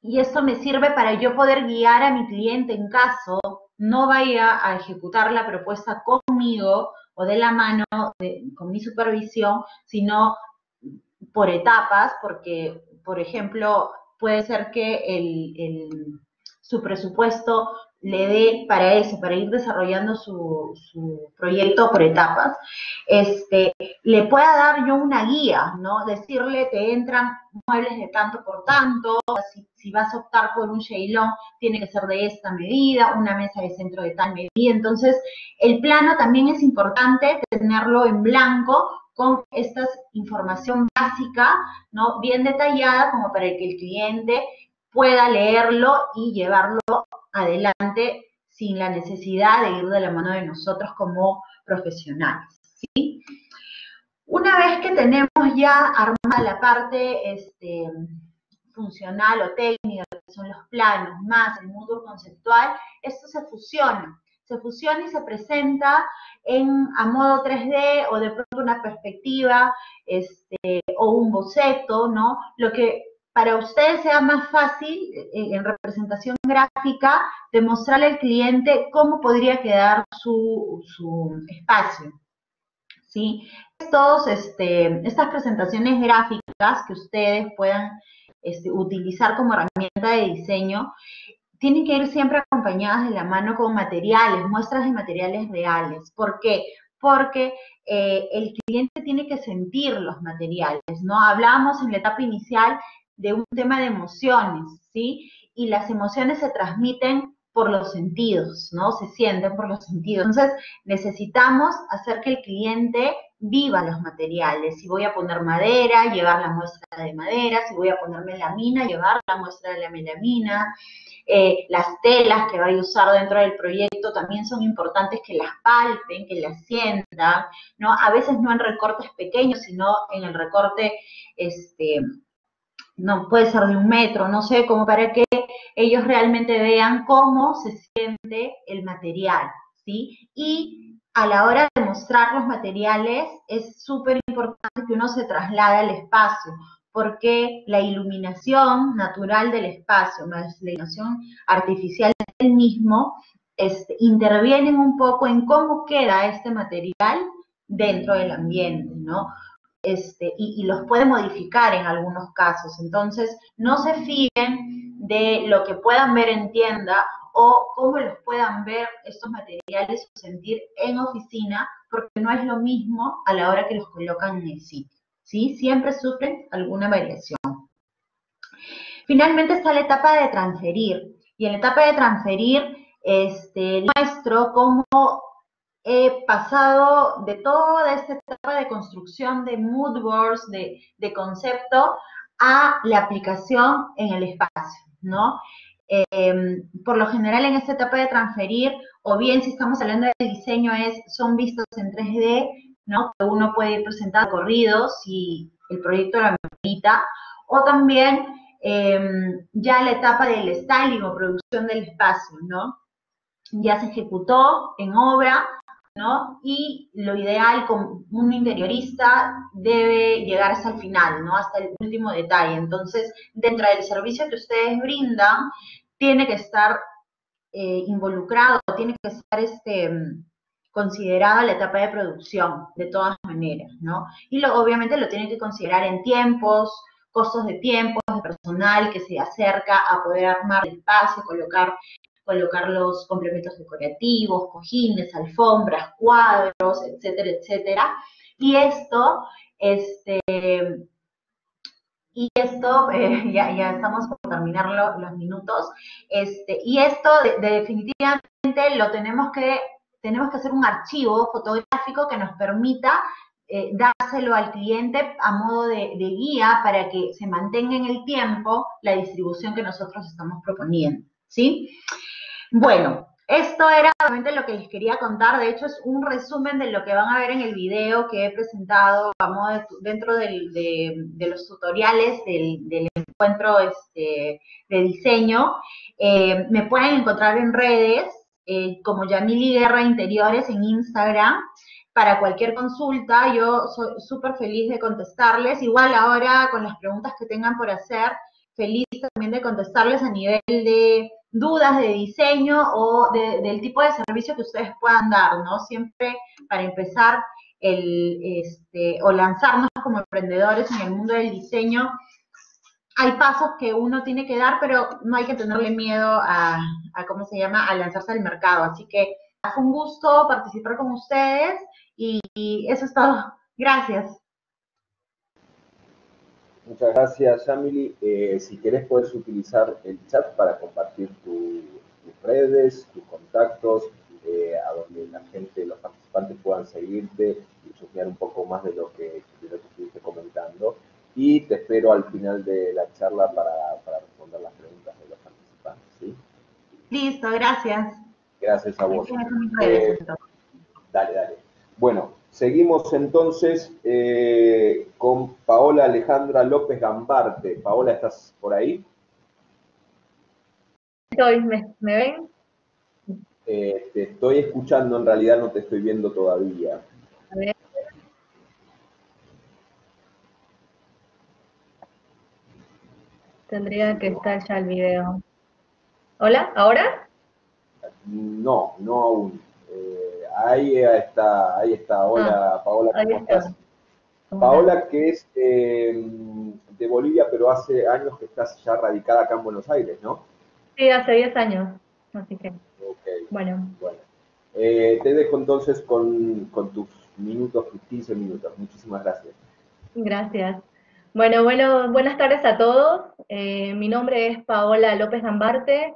Y esto me sirve para yo poder guiar a mi cliente en caso no vaya a ejecutar la propuesta conmigo o de la mano, con mi supervisión, sino por etapas, porque, por ejemplo, puede ser que su presupuesto le dé para eso, para ir desarrollando su proyecto por etapas, le pueda dar yo una guía, ¿no? Decirle, te entran muebles de tanto por tanto, si vas a optar por un cheilón, tiene que ser de esta medida, una mesa de centro de tal medida. Entonces, el plano también es importante tenerlo en blanco con esta información básica, ¿no? Bien detallada, como para que el cliente pueda leerlo y llevarlo adelante sin la necesidad de ir de la mano de nosotros como profesionales, ¿sí? Una vez que tenemos ya armada la parte funcional o técnica, que son los planos más el módulo conceptual, esto se fusiona y se presenta a modo 3D o de pronto una perspectiva o un boceto, ¿no? Lo que para ustedes sea más fácil, en representación gráfica, demostrarle al cliente cómo podría quedar su espacio, ¿sí? Estas presentaciones gráficas que ustedes puedan utilizar como herramienta de diseño tienen que ir siempre acompañadas de la mano con materiales, muestras de materiales reales. ¿Por qué? Porque el cliente tiene que sentir los materiales, ¿no? Hablábamos en la etapa inicial de un tema de emociones, ¿sí? Y las emociones se transmiten por los sentidos, ¿no? Se sienten por los sentidos. Entonces, necesitamos hacer que el cliente viva los materiales. Si voy a poner madera, llevar la muestra de madera. Si voy a poner melamina, llevar la muestra de la melamina. Las telas que vaya a usar dentro del proyecto también son importantes que las palpen, que las sientan, ¿no? A veces no en recortes pequeños, sino en el recorte, no puede ser de 1 metro, no sé, como para que ellos realmente vean cómo se siente el material, ¿sí? Y a la hora de mostrar los materiales es súper importante que uno se traslade al espacio, porque la iluminación natural del espacio, más la iluminación artificial del mismo, intervienen un poco en cómo queda este material dentro del ambiente, ¿no? Y los puede modificar en algunos casos. Entonces, no se fíen de lo que puedan ver en tienda o cómo los puedan ver estos materiales o sentir en oficina, porque no es lo mismo a la hora que los colocan en el sitio, ¿sí? Siempre sufren alguna variación. Finalmente está la etapa de transferir. Y en la etapa de transferir, muestro cómo he pasado de toda esta etapa de construcción de mood boards, de concepto, a la aplicación en el espacio, ¿no? Por lo general, en esta etapa de transferir, o bien si estamos hablando de diseño, son vistas en 3D, ¿no? Que uno puede ir presentando corridos si el proyecto lo amerita, o también ya la etapa del styling o producción del espacio, ¿no? Ya se ejecutó en obra, ¿no? Y lo ideal, como un interiorista, debe llegar hasta el final, ¿no? Hasta el último detalle. Entonces, dentro del servicio que ustedes brindan, tiene que estar involucrado, tiene que estar considerada la etapa de producción, de todas maneras, ¿no? Y obviamente lo tienen que considerar en tiempos, costos de tiempos, de personal que se acerca a poder armar el espacio, colocar los complementos decorativos, cojines, alfombras, cuadros, etcétera, etcétera. Y ya estamos por terminar los minutos. Definitivamente tenemos que hacer un archivo fotográfico que nos permita dárselo al cliente a modo de guía para que se mantenga en el tiempo la distribución que nosotros estamos proponiendo, ¿sí? Bueno, esto era realmente lo que les quería contar. De hecho, es un resumen de lo que van a ver en el video que he presentado a modo de, dentro de los tutoriales del encuentro de diseño. Me pueden encontrar en redes como Jamily Guerra Interiores en Instagram. Para cualquier consulta, yo soy súper feliz de contestarles. Igual ahora, con las preguntas que tengan por hacer, feliz también de contestarles a nivel de dudas de diseño o del tipo de servicio que ustedes puedan dar, ¿no? Siempre para empezar o lanzarnos como emprendedores en el mundo del diseño, hay pasos que uno tiene que dar, pero no hay que tenerle miedo a lanzarse al mercado. Así que fue un gusto participar con ustedes. Y eso es todo. Gracias. Muchas gracias, Jamily. Si querés, puedes utilizar el chat para compartir tus redes, tus contactos, a donde la gente, los participantes puedan seguirte y chusmear un poco más de lo que estuviste comentando. Y te espero al final de la charla para responder las preguntas de los participantes, ¿sí? Listo, gracias. Gracias a vos. Dale. Bueno, seguimos entonces con Paola Alejandra López Gambarte. Paola, ¿estás por ahí? Estoy, ¿me ven? Te estoy escuchando, en realidad no te estoy viendo todavía. A ver. Tendría que estar ya el video. ¿Hola? ¿Ahora? No aún. Ahí está, hola Paola, ¿cómo estás? Paola, que es de Bolivia, pero hace años que estás ya radicada acá en Buenos Aires, ¿no? Sí, hace 10 años, así que, okay. Bueno. Te dejo entonces con tus minutos, tus 15 minutos, muchísimas gracias. Gracias. Bueno, buenas tardes a todos. Mi nombre es Paola López Gambarte,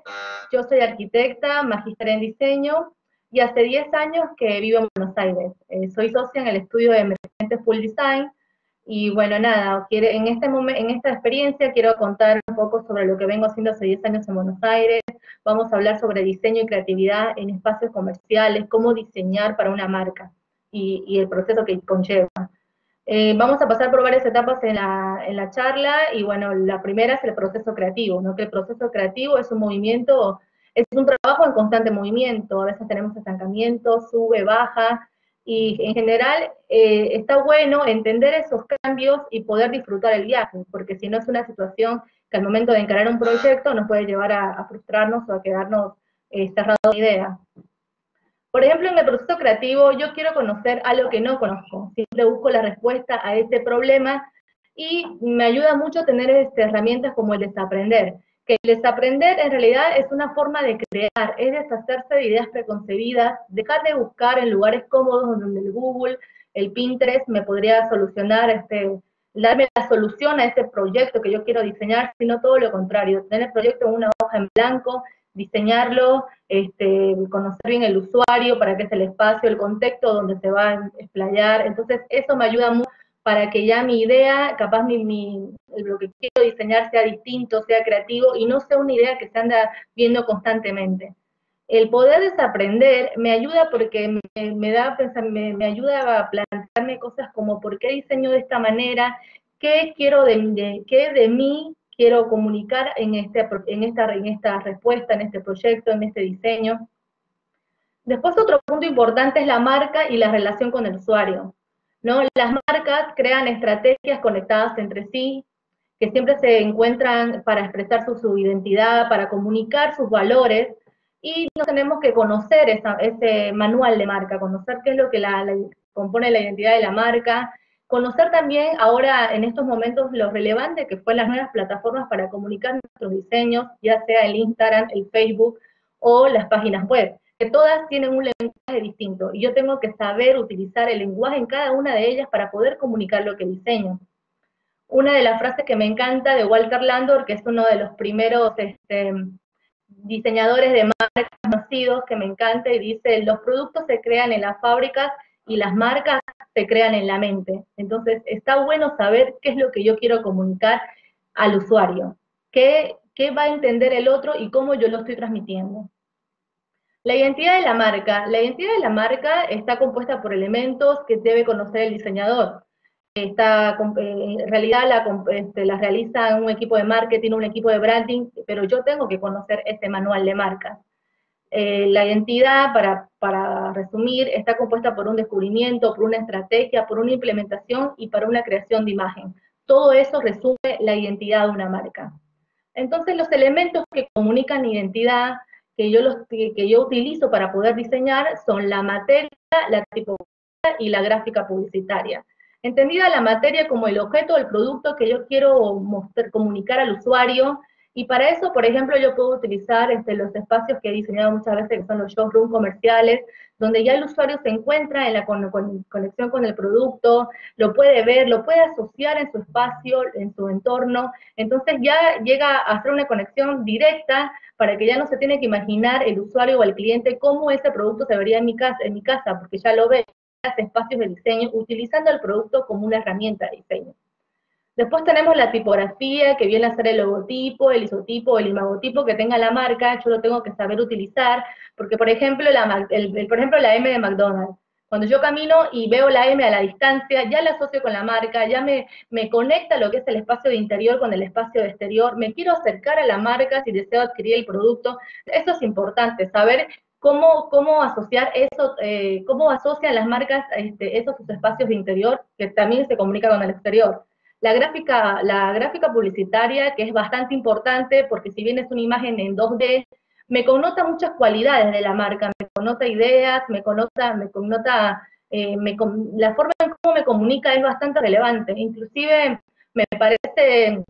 yo soy arquitecta, magíster en diseño, y hace 10 años que vivo en Buenos Aires. Soy socia en el estudio de Emergente Full Design, y bueno, nada, en esta experiencia quiero contar un poco sobre lo que vengo haciendo hace 10 años en Buenos Aires. Vamos a hablar sobre diseño y creatividad en espacios comerciales, cómo diseñar para una marca, y el proceso que conlleva. Vamos a pasar por varias etapas en la charla, y bueno, la primera es el proceso creativo, ¿no? Que el proceso creativo es un movimiento. Es un trabajo en constante movimiento, a veces tenemos estancamiento, sube, baja, y en general está bueno entender esos cambios y poder disfrutar el viaje, porque si no es una situación que al momento de encarar un proyecto nos puede llevar a frustrarnos o a quedarnos cerrados en idea. Por ejemplo, en el proceso creativo yo quiero conocer algo que no conozco, siempre busco la respuesta a ese problema, y me ayuda mucho tener herramientas como el desaprender, que el desaprender en realidad es una forma de crear, es deshacerse de ideas preconcebidas, dejar de buscar en lugares cómodos donde el Google, el Pinterest me podría solucionar, darme la solución a ese proyecto que yo quiero diseñar, sino todo lo contrario, tener el proyecto en una hoja en blanco, diseñarlo, conocer bien el usuario, para qué es el espacio, el contexto donde se va a explayar. Entonces eso me ayuda mucho para que ya mi idea, capaz lo que quiero diseñar sea distinto, sea creativo, y no sea una idea que se anda viendo constantemente. El poder desaprender me ayuda porque me ayuda a plantearme cosas como por qué diseño de esta manera, qué de mí quiero comunicar en esta respuesta, en este proyecto, en este diseño. Después, otro punto importante es la marca y la relación con el usuario, ¿no? Las marcas crean estrategias conectadas entre sí, que siempre se encuentran para expresar su identidad, para comunicar sus valores, y nos tenemos que conocer ese manual de marca, conocer qué es lo que compone la identidad de la marca, conocer también ahora en estos momentos lo relevante que fueron las nuevas plataformas para comunicar nuestros diseños, ya sea el Instagram, el Facebook o las páginas web, que todas tienen un lenguaje distinto, y yo tengo que saber utilizar el lenguaje en cada una de ellas para poder comunicar lo que diseño. Una de las frases que me encanta de Walter Landor, que es uno de los primeros diseñadores de marcas conocidos, que me encanta, y dice: los productos se crean en las fábricas y las marcas se crean en la mente. Entonces, está bueno saber qué es lo que yo quiero comunicar al usuario, qué va a entender el otro y cómo yo lo estoy transmitiendo. La identidad de la marca. La identidad de la marca está compuesta por elementos que debe conocer el diseñador. En realidad la realiza un equipo de marketing, un equipo de branding, pero yo tengo que conocer este manual de marcas. La identidad, para resumir, está compuesta por un descubrimiento, por una estrategia, por una implementación y para una creación de imagen. Todo eso resume la identidad de una marca. Entonces, los elementos que comunican identidad, que yo utilizo para poder diseñar, son la materia, la tipografía y la gráfica publicitaria. Entendida la materia como el objeto del producto que yo quiero comunicar al usuario, y para eso, por ejemplo, yo puedo utilizar los espacios que he diseñado muchas veces, que son los showroom comerciales, donde ya el usuario se encuentra en la conexión con el producto, lo puede ver, lo puede asociar en su espacio, en su entorno, entonces ya llega a hacer una conexión directa para que ya no se tiene que imaginar el usuario o el cliente cómo ese producto se vería en mi casa porque ya lo ve en los espacios de diseño, utilizando el producto como una herramienta de diseño. Después tenemos la tipografía, que viene a ser el logotipo, el isotipo, el imagotipo que tenga la marca. Yo lo tengo que saber utilizar, porque por ejemplo la M de McDonald's. Cuando yo camino y veo la M a la distancia, ya la asocio con la marca, ya me conecta lo que es el espacio de interior con el espacio de exterior. Me quiero acercar a la marca si deseo adquirir el producto. Eso es importante, saber cómo asociar eso, cómo asocian las marcas sus espacios de interior, que también se comunica con el exterior. La gráfica publicitaria, que es bastante importante, porque si bien es una imagen en 2D, me connota muchas cualidades de la marca, me connota ideas, la forma en cómo me comunica es bastante relevante. Inclusive me parece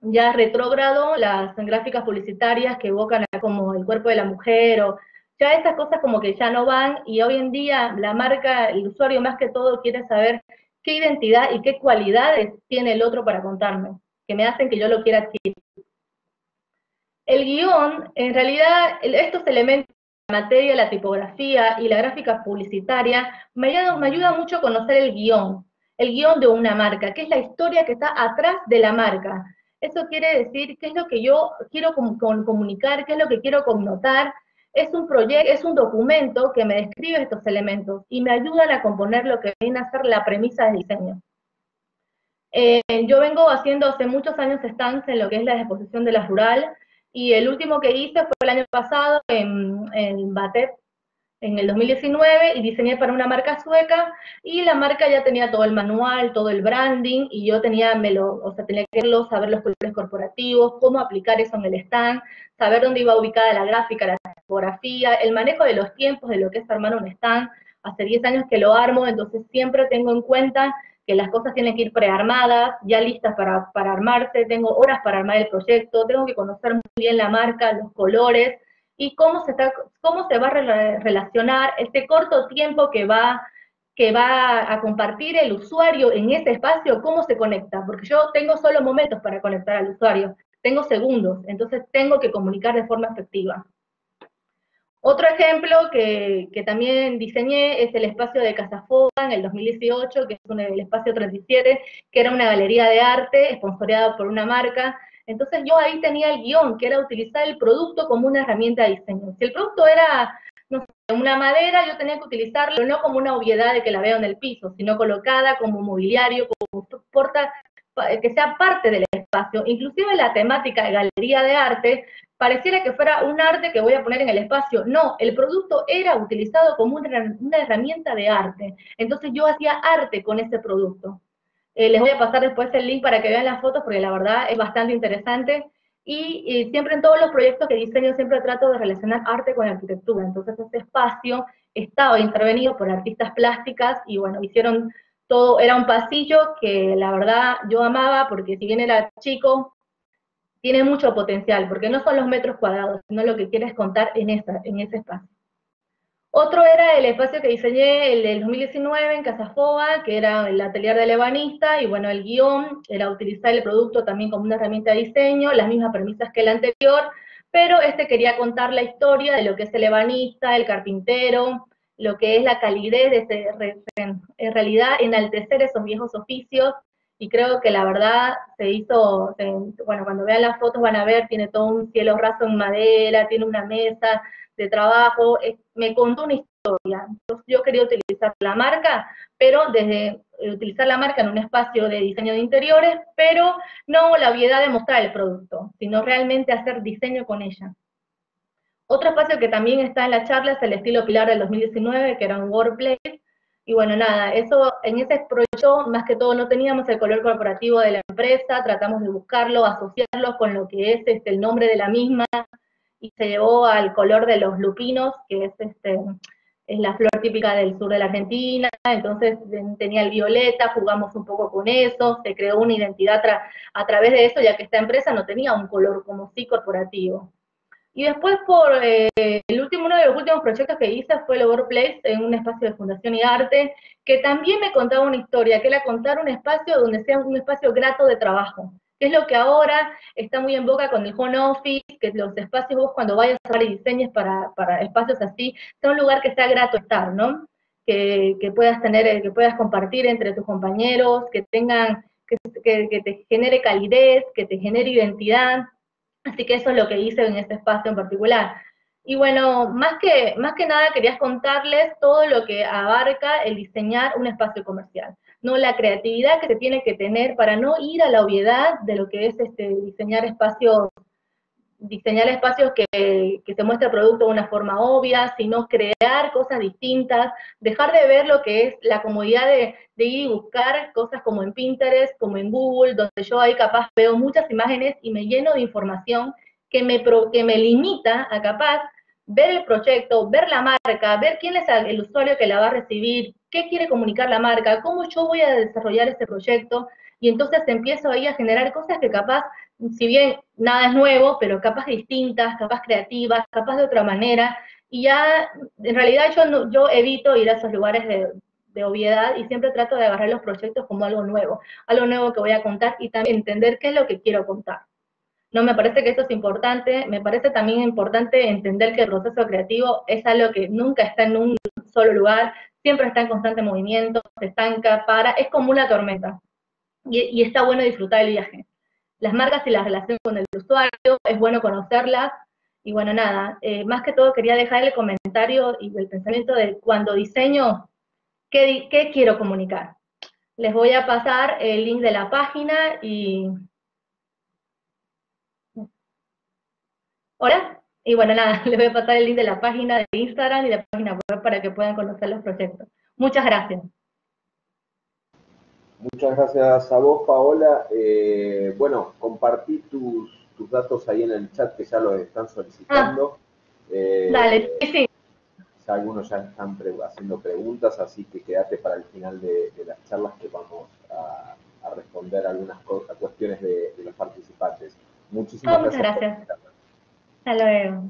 ya retrógrado las gráficas publicitarias que evocan como el cuerpo de la mujer, o ya esas cosas como que ya no van, y hoy en día la marca, el usuario más que todo quiere saber qué identidad y qué cualidades tiene el otro para contarme, que me hacen que yo lo quiera adquirir. El guión, en realidad, estos elementos, la materia, la tipografía y la gráfica publicitaria, me ayuda mucho a conocer el guión de una marca, que es la historia que está atrás de la marca. Eso quiere decir qué es lo que yo quiero comunicar, qué es lo que quiero connotar. Es un documento que me describe estos elementos y me ayudan a componer lo que viene a ser la premisa de diseño. Yo vengo haciendo hace muchos años stands en lo que es la exposición de la rural, y el último que hice fue el año pasado en Batet, en el 2019, y diseñé para una marca sueca, y la marca ya tenía todo el manual, todo el branding, y yo tenía que saber los colores corporativos, cómo aplicar eso en el stand, saber dónde iba ubicada la gráfica, la tipografía, el manejo de los tiempos de lo que es armar un stand. Hace 10 años que lo armo, entonces siempre tengo en cuenta que las cosas tienen que ir prearmadas, ya listas para armarse, tengo horas para armar el proyecto, tengo que conocer muy bien la marca, los colores, y cómo se va a relacionar este corto tiempo que va a compartir el usuario en ese espacio, cómo se conecta, porque yo tengo solo momentos para conectar al usuario, tengo segundos, entonces tengo que comunicar de forma efectiva. Otro ejemplo que también diseñé es el espacio de Casafoga en el 2018, que es el espacio 37, que era una galería de arte, esponsoreada por una marca. Entonces yo ahí tenía el guión, que era utilizar el producto como una herramienta de diseño. Si el producto era, no sé, una madera, yo tenía que utilizarlo no como una obviedad de que la veo en el piso, sino colocada como mobiliario, como porta, que sea parte del espacio. Inclusive la temática de galería de arte pareciera que fuera un arte que voy a poner en el espacio. No, el producto era utilizado como una herramienta de arte. Entonces yo hacía arte con ese producto. Les voy a pasar después el link para que vean las fotos, porque la verdad es bastante interesante. Y siempre en todos los proyectos que diseño, siempre trato de relacionar arte con arquitectura. Entonces este espacio estaba intervenido por artistas plásticas, y bueno, hicieron todo, era un pasillo que la verdad yo amaba, porque si bien era chico, tiene mucho potencial, porque no son los metros cuadrados, sino lo que quieres contar en ese espacio. Otro era el espacio que diseñé el del 2019 en Casa Foa, que era el atelier del ebanista, y bueno, el guión era utilizar el producto también como una herramienta de diseño, las mismas premisas que el anterior, pero este quería contar la historia de lo que es el ebanista, el carpintero, lo que es la calidez, en realidad enaltecer esos viejos oficios, y creo que la verdad se hizo, bueno, cuando vean las fotos van a ver, tiene todo un cielo raso en madera, tiene una mesa de trabajo, me contó una historia. Entonces yo quería utilizar la marca, pero desde utilizar la marca en un espacio de diseño de interiores, pero no la obviedad de mostrar el producto, sino realmente hacer diseño con ella. Otro espacio que también está en la charla es el estilo Pilar del 2019, que era un workplace. Y bueno, nada, eso en ese proyecto, más que todo, no teníamos el color corporativo de la empresa, tratamos de buscarlo, asociarlo con lo que es el nombre de la misma, y se llevó al color de los lupinos, que es la flor típica del sur de la Argentina, entonces tenía el violeta, jugamos un poco con eso, se creó una identidad a través de eso, ya que esta empresa no tenía un color como sí corporativo. Y después, uno de los últimos proyectos que hice fue el Workplace, en un espacio de fundación y arte, que también me contaba una historia, que era contar un espacio donde sea un espacio grato de trabajo, que es lo que ahora está muy en boca con el home office, que los espacios, vos cuando vayas a hacer diseños para espacios así, sea un lugar que sea grato estar, ¿no? Que puedas compartir entre tus compañeros, que te genere calidez, que te genere identidad. Así que eso es lo que hice en este espacio en particular. Y bueno, más que nada quería contarles todo lo que abarca el diseñar un espacio comercial, ¿no? La creatividad que se tiene que tener para no ir a la obviedad de lo que es diseñar espacios que se muestra el producto de una forma obvia, sino crear cosas distintas, dejar de ver lo que es la comodidad de ir y buscar cosas como en Pinterest, como en Google, donde yo ahí capaz veo muchas imágenes y me lleno de información que me limita a capaz ver el proyecto, ver la marca, ver quién es el usuario que la va a recibir, qué quiere comunicar la marca, cómo yo voy a desarrollar este proyecto, y entonces empiezo ahí a generar cosas que capaz, si bien nada es nuevo, pero capaz distintas, capaz creativas, capaz de otra manera, y ya, en realidad yo evito ir a esos lugares de obviedad y siempre trato de agarrar los proyectos como algo nuevo que voy a contar y también entender qué es lo que quiero contar. No, me parece que eso es importante, me parece también importante entender que el proceso creativo es algo que nunca está en un solo lugar, siempre está en constante movimiento, se estanca, es como una tormenta, y está bueno disfrutar el viaje. Las marcas y las relaciones con el usuario, es bueno conocerlas, y bueno, nada, más que todo quería dejar el comentario y el pensamiento de cuando diseño, ¿qué quiero comunicar? Les voy a pasar el link de la página y... ¿Hola? Y bueno, nada, les voy a pasar el link de la página de Instagram y de la página web para que puedan conocer los proyectos. Muchas gracias. Muchas gracias a vos, Paola. Bueno, compartí tus datos ahí en el chat, que ya los están solicitando. Dale, sí. Ya algunos ya están haciendo preguntas, así que quédate para el final de las charlas que vamos a responder algunas cuestiones de los participantes. Muchísimas gracias. Muchas gracias. Hasta luego.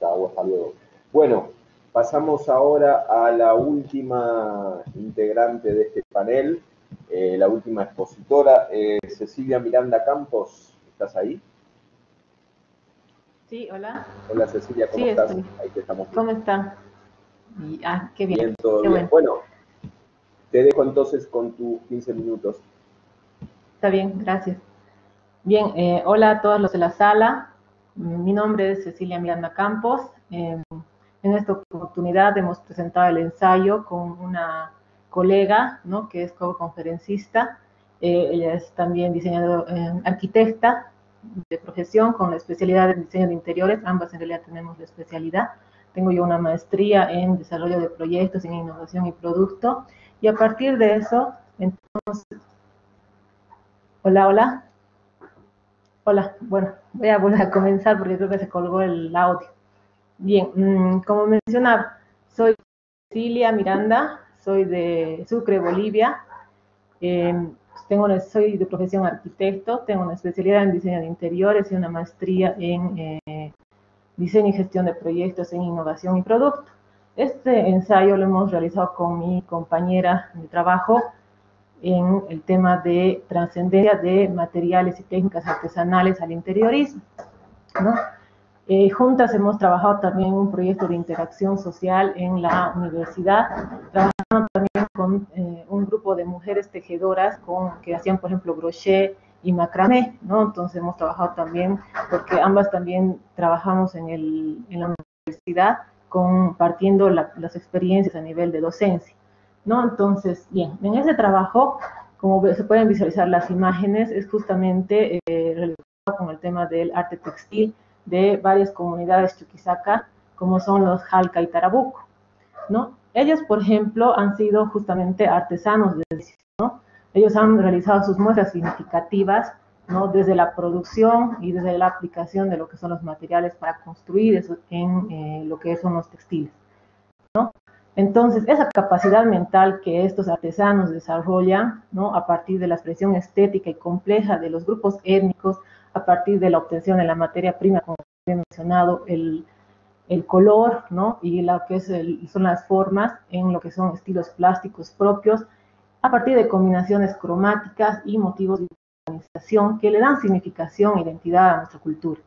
Chao, hasta luego. Bueno, pasamos ahora a la última integrante de este panel, la última expositora, Cecilia Miranda Campos. ¿Estás ahí? Sí, hola. Hola, Cecilia, ¿cómo estás? Estoy. Ahí te estamos viendo. ¿Cómo está? Qué bien. Bien, todo qué bien. Bueno, te dejo entonces con tus 15 minutos. Está bien, gracias. Bien, hola a todos los de la sala. Mi nombre es Cecilia Miranda Campos. En esta oportunidad hemos presentado el ensayo con una colega, ¿no?, que es conferencista. Ella es también diseñadora, arquitecta de profesión con la especialidad en diseño de interiores. Ambas en realidad tenemos la especialidad. Tengo yo una maestría en desarrollo de proyectos, en innovación y producto. Y a partir de eso, entonces... Hola, hola. Hola, bueno, voy a volver a comenzar porque creo que se colgó el audio. Bien, como mencionaba, soy Cecilia Miranda, soy de Sucre, Bolivia. Soy de profesión arquitecto, tengo una especialidad en diseño de interiores y una maestría en diseño y gestión de proyectos en innovación y producto. Este ensayo lo hemos realizado con mi compañera de trabajo, en el tema de trascendencia de materiales y técnicas artesanales al interiorismo, ¿no? Juntas hemos trabajado también un proyecto de interacción social en la universidad, trabajando también con un grupo de mujeres tejedoras que hacían, por ejemplo, crochet y macramé, ¿no? Entonces hemos trabajado también, porque ambas también trabajamos en la universidad, compartiendo las experiencias a nivel de docencia, ¿no? Entonces, bien, en ese trabajo, como se pueden visualizar las imágenes, es justamente relacionado con el tema del arte textil de varias comunidades chuquisacas, como son los Jalca y Tarabuco, ¿no? Ellos, por ejemplo, han sido justamente artesanos de diseño, ¿no? Ellos han realizado sus muestras significativas, ¿no? Desde la producción y desde la aplicación de lo que son los materiales para construir eso en lo que son los textiles, ¿no? Entonces, esa capacidad mental que estos artesanos desarrollan, ¿no? A partir de la expresión estética y compleja de los grupos étnicos, a partir de la obtención de la materia prima, como he mencionado, el color, ¿no? Y lo que es son las formas en lo que son estilos plásticos propios, a partir de combinaciones cromáticas y motivos de organización que le dan significación e identidad a nuestra cultura,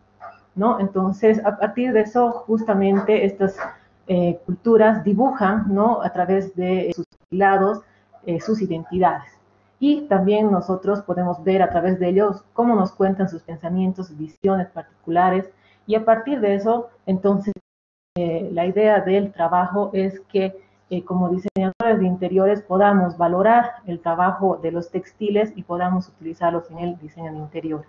¿no? Entonces, a partir de eso, justamente estas culturas dibujan, ¿no? A través de sus lados, sus identidades. Y también nosotros podemos ver a través de ellos cómo nos cuentan sus pensamientos, visiones particulares. Y a partir de eso, entonces, la idea del trabajo es que, como diseñadores de interiores, podamos valorar el trabajo de los textiles y podamos utilizarlos en el diseño de interiores,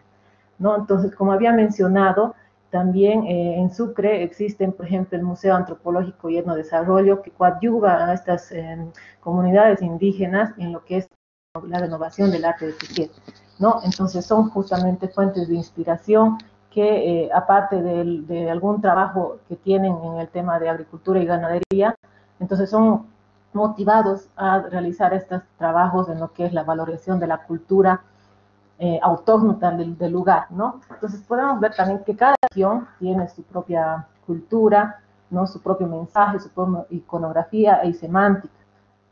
¿no? Entonces, como había mencionado, también en Sucre existen, por ejemplo, el Museo Antropológico y Etno Desarrollo, que coadyuva a estas comunidades indígenas en lo que es la renovación del arte de tejer, ¿no? Entonces, son justamente fuentes de inspiración que, aparte de algún trabajo que tienen en el tema de agricultura y ganadería, entonces son motivados a realizar estos trabajos en lo que es la valoración de la cultura autóctona del lugar, ¿no? Entonces, podemos ver también que cada región tiene su propia cultura, ¿no? Su propio mensaje, su propia iconografía y semántica.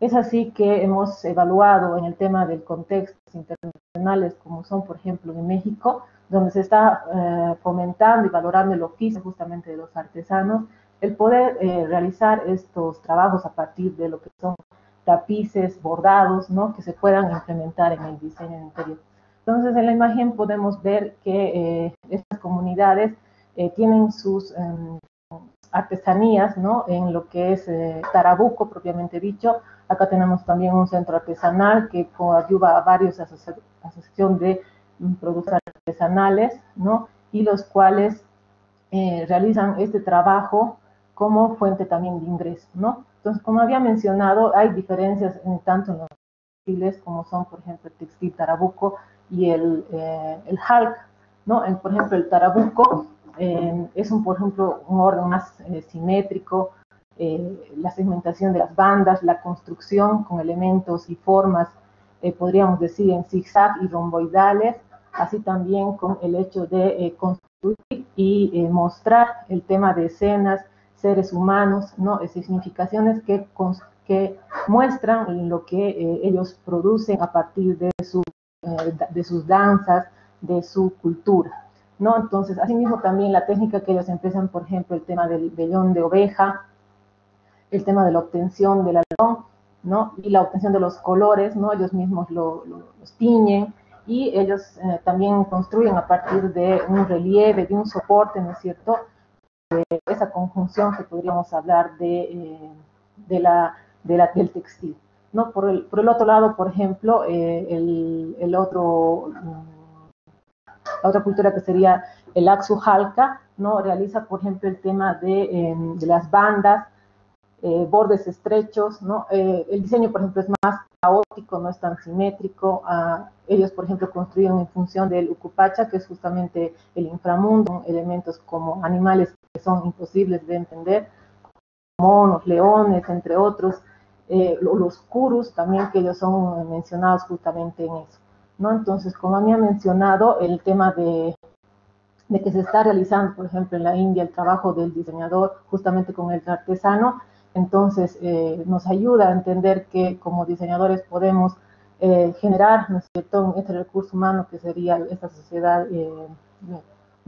Es así que hemos evaluado en el tema del contextos internacionales, como son, por ejemplo, en México, donde se está fomentando y valorando el oficio justamente de los artesanos, el poder realizar estos trabajos a partir de lo que son tapices, bordados, ¿no? Que se puedan implementar en el diseño interior. Entonces, en la imagen podemos ver que estas comunidades tienen sus artesanías, ¿no? En lo que es Tarabuco, propiamente dicho. Acá tenemos también un centro artesanal que coadyuva a varios asociaciones de productos artesanales, ¿no? Y los cuales realizan este trabajo como fuente también de ingreso, ¿no? Entonces, como había mencionado, hay diferencias tanto en los textiles como son, por ejemplo, el textil Tarabuco y el Jalca, ¿no? Por ejemplo, el Tarabuco es, por ejemplo, un orden más simétrico, la segmentación de las bandas, la construcción con elementos y formas, podríamos decir, en zigzag y romboidales, así también con el hecho de construir y mostrar el tema de escenas, seres humanos, ¿no? Significaciones que muestran lo que ellos producen a partir de sus danzas, de su cultura, ¿no? Entonces, asimismo también la técnica que ellos empiezan, por ejemplo, el tema del vellón de oveja, el tema de la obtención del algodón, ¿no? Y la obtención de los colores, ¿no? Ellos mismos los tiñen y ellos también construyen a partir de un relieve, de un soporte, ¿no es cierto? Esa conjunción que podríamos hablar del textil, ¿no? Por el otro lado, por ejemplo, la otra cultura que sería el Axu Jalca, ¿no? Realiza, por ejemplo, el tema de las bandas, bordes estrechos, ¿no? El diseño, por ejemplo, es más caótico, no es tan simétrico. Ellos, por ejemplo, construyen en función del Ucupacha, que es justamente el inframundo, elementos como animales que son imposibles de entender, monos, leones, entre otros, los kurus también, que ellos son mencionados justamente en eso, ¿no? Entonces, como me ha mencionado, el tema de que se está realizando, por ejemplo, en la India, el trabajo del diseñador justamente con el artesano, entonces nos ayuda a entender que como diseñadores podemos generar, ¿no es cierto?, este recurso humano que sería esta sociedad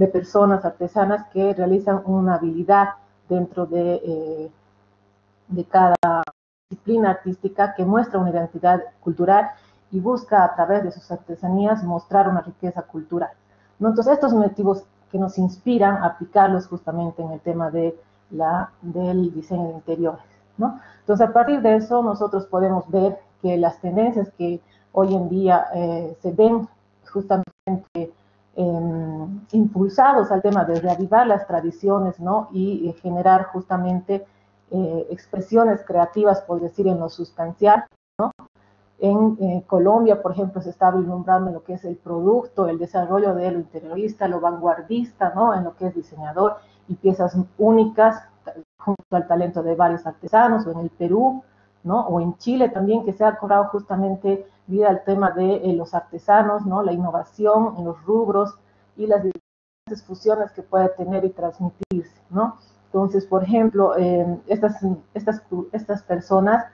de personas artesanas que realizan una habilidad dentro de cada disciplina artística que muestra una identidad cultural y busca a través de sus artesanías mostrar una riqueza cultural. Entonces, estos motivos que nos inspiran a aplicarlos justamente en el tema de del diseño de interiores, ¿no? Entonces, a partir de eso, nosotros podemos ver que las tendencias que hoy en día se ven justamente impulsados al tema de reavivar las tradiciones, ¿no? Y generar justamente expresiones creativas, por decir, en lo sustancial, ¿no? En Colombia, por ejemplo, se está vislumbrando lo que es el producto, el desarrollo de lo interiorista, lo vanguardista, ¿no? En lo que es diseñador y piezas únicas junto al talento de varios artesanos, o en el Perú, ¿no? O en Chile también, que se ha cobrado justamente vida al tema de los artesanos, ¿no? La innovación en los rubros y las diferentes fusiones que puede tener y transmitirse, ¿no? Entonces, por ejemplo, estas personas,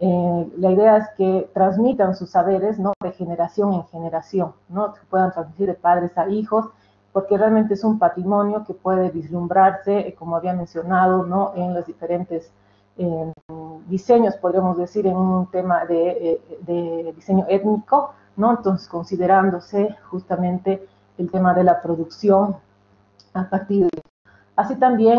la idea es que transmitan sus saberes, ¿no? De generación en generación, ¿no? Que puedan transmitir de padres a hijos, porque realmente es un patrimonio que puede vislumbrarse, como había mencionado, ¿no? En los diferentes diseños, podríamos decir, en un tema de diseño étnico, ¿no? Entonces, considerándose justamente el tema de la producción a partir de... Así también,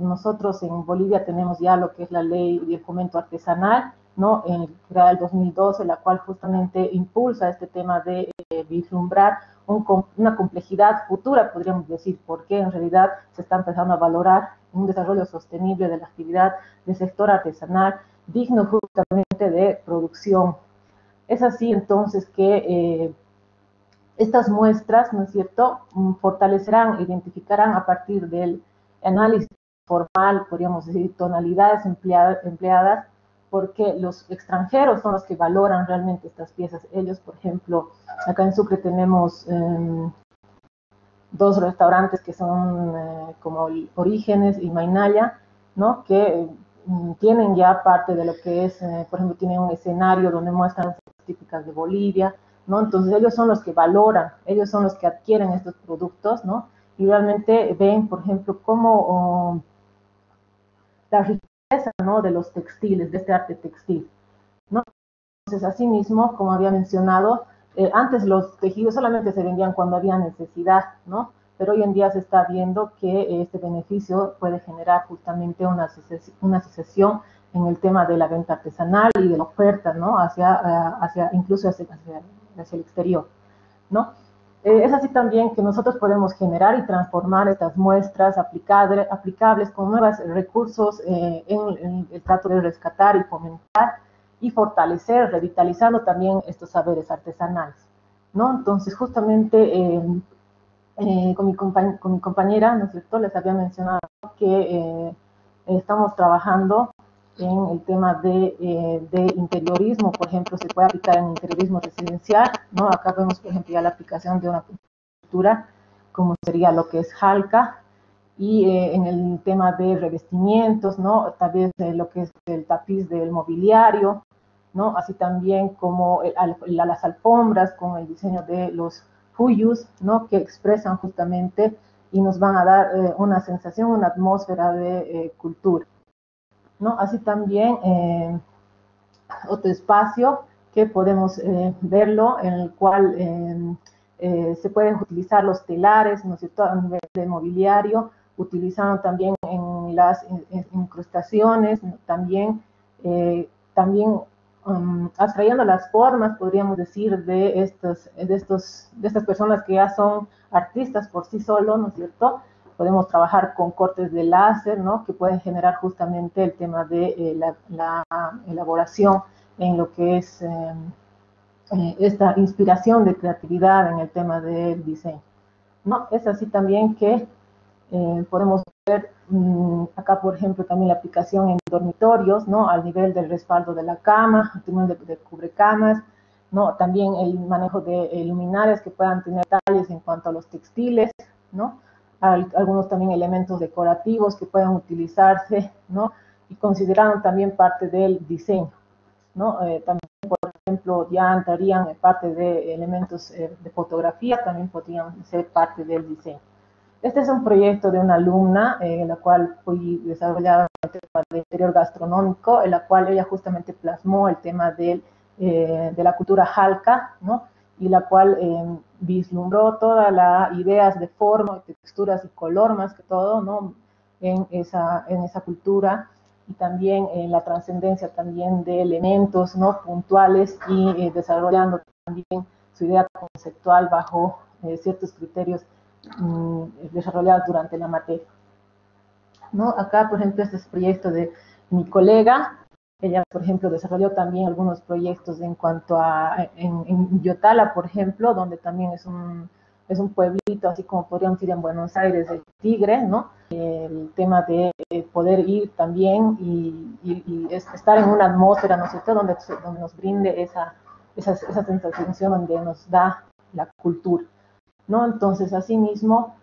nosotros en Bolivia tenemos ya lo que es la ley de fomento artesanal, ¿no? Creada el 2012, la cual justamente impulsa este tema de vislumbrar una complejidad futura, podríamos decir, porque en realidad se está empezando a valorar un desarrollo sostenible de la actividad del sector artesanal, digno justamente de producción. Es así entonces que... estas muestras, ¿no es cierto?, fortalecerán, identificarán a partir del análisis formal, podríamos decir, tonalidades empleadas, porque los extranjeros son los que valoran realmente estas piezas. Ellos, por ejemplo, acá en Sucre tenemos dos restaurantes que son como Orígenes y Mainaya, ¿no?, que tienen ya parte de lo que es, por ejemplo, tienen un escenario donde muestran las típicas de Bolivia, ¿no? Entonces ellos son los que valoran, ellos son los que adquieren estos productos, ¿no? Y realmente ven, por ejemplo, cómo la riqueza, ¿no?, de los textiles, de este arte textil, ¿no? Entonces, asimismo, como había mencionado, antes los tejidos solamente se vendían cuando había necesidad, ¿no? Pero hoy en día se está viendo que este beneficio puede generar justamente una asociación en el tema de la venta artesanal y de la oferta, ¿no?, incluso hacia el exterior, ¿no? Es así también que nosotros podemos generar y transformar estas muestras aplicables con nuevos recursos en el trato de rescatar y fomentar y fortalecer, revitalizando también estos saberes artesanales, ¿no? Entonces, justamente con mi compañera, ¿no es cierto?, les había mencionado que estamos trabajando en el tema de interiorismo. Por ejemplo, se puede aplicar en interiorismo residencial, ¿no? Acá vemos, por ejemplo, ya la aplicación de una cultura, como sería lo que es Jalca, y en el tema de revestimientos, ¿no? Tal vez lo que es el tapiz del mobiliario, ¿no? Así también como las alfombras, con el diseño de los fuyus, ¿no?, que expresan justamente y nos van a dar una sensación, una atmósfera de cultura, ¿no? Así también otro espacio que podemos verlo, en el cual se pueden utilizar los telares, ¿no es cierto?, a nivel de mobiliario, utilizando también en las incrustaciones, también, atrayendo las formas, podríamos decir, de estas personas que ya son artistas por sí solos, ¿no es cierto? Podemos trabajar con cortes de láser, ¿no?, que pueden generar justamente el tema de la elaboración en lo que es esta inspiración de creatividad en el tema del diseño, ¿no? Es así también que podemos ver acá, por ejemplo, también la aplicación en dormitorios, ¿no?, al nivel del respaldo de la cama, al nivel de cubrecamas, ¿no? También el manejo de luminarias que puedan tener detalles en cuanto a los textiles, ¿no? Algunos también elementos decorativos que puedan utilizarse, ¿no? Y considerando también parte del diseño, ¿no? También, por ejemplo, ya entrarían en parte de elementos de fotografía, también podrían ser parte del diseño. Este es un proyecto de una alumna en la cual fui desarrollada el tema del interior gastronómico, en la cual ella justamente plasmó el tema de la cultura jalca, ¿no? Y la cual vislumbró todas las ideas de forma, texturas y color más que todo, ¿no? En esa cultura, y también en la trascendencia también de elementos, ¿no? puntuales, y desarrollando también su idea conceptual bajo ciertos criterios desarrollados durante la materia, ¿no? Acá, por ejemplo, este es el proyecto de mi colega. Ella, por ejemplo, desarrolló también algunos proyectos en cuanto a, en Yotala, por ejemplo, donde también es un pueblito, así como podríamos ir en Buenos Aires, el Tigre, ¿no? El tema de poder ir también y estar en una atmósfera, ¿no es cierto?, donde nos brinde esa sensación, donde nos da la cultura, ¿no? Entonces, asimismo,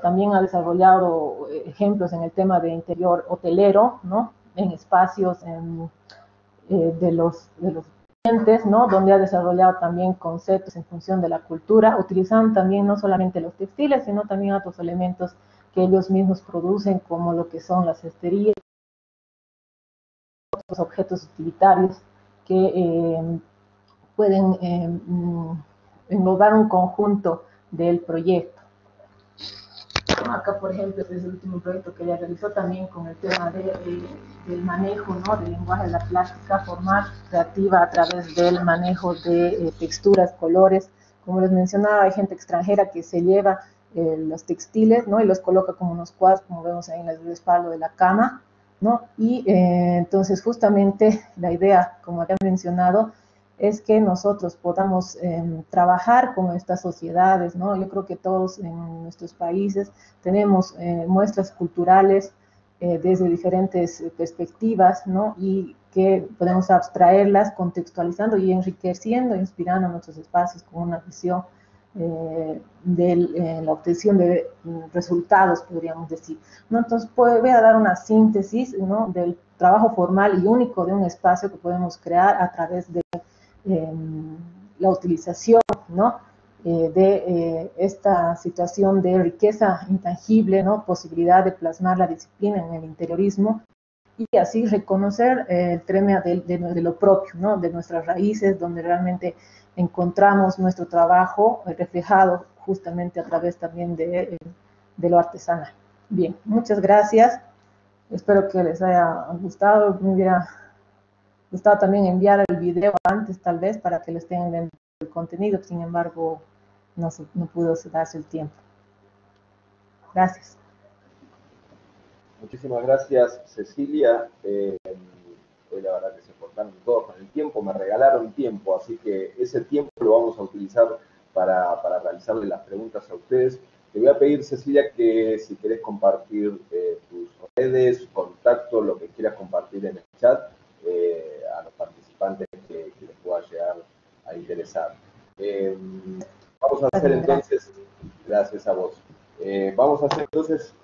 también ha desarrollado ejemplos en el tema de interior hotelero, ¿no? En espacios de los clientes, ¿no? Donde ha desarrollado también conceptos en función de la cultura, utilizando también no solamente los textiles, sino también otros elementos que ellos mismos producen, como lo que son las cesterías, otros objetos utilitarios que pueden englobar un conjunto del proyecto. Acá, por ejemplo, este es el último proyecto que ella realizó también con el tema del manejo, ¿no? del lenguaje de la plástica formal creativa a través del manejo de texturas, colores. Como les mencionaba, hay gente extranjera que se lleva los textiles, ¿no? y los coloca como unos cuadros, como vemos ahí en el respaldo de la cama, ¿no? Y entonces, justamente, la idea, como había mencionado, es que nosotros podamos trabajar con estas sociedades, ¿no? Yo creo que todos en nuestros países tenemos muestras culturales desde diferentes perspectivas, ¿no? Y que podemos abstraerlas contextualizando y enriqueciendo, inspirando nuestros espacios con una visión de la obtención de resultados, podríamos decir, ¿no? Entonces, pues, voy a dar una síntesis, ¿no? del trabajo formal y único de un espacio que podemos crear a través de la utilización, ¿no? de esta situación de riqueza intangible, ¿no? posibilidad de plasmar la disciplina en el interiorismo y así reconocer el tema de lo propio, ¿no? de nuestras raíces, donde realmente encontramos nuestro trabajo reflejado justamente a través también de lo artesanal. Bien, muchas gracias. Espero que les haya gustado. Me hubiera gustado también enviar el video antes, tal vez, para que les tengan dentro el contenido. Sin embargo, no pudo darse el tiempo. Gracias. Muchísimas gracias, Cecilia. Hoy la verdad que se portaron todos con el tiempo. Me regalaron tiempo, así que ese tiempo lo vamos a utilizar para realizarle las preguntas a ustedes. Te voy a pedir, Cecilia, que si querés compartir tus redes, contacto, lo que quieras compartir en el chat, a los participantes que les pueda llegar a interesar. Vamos a hacer entonces, gracias a vos, vamos a hacer entonces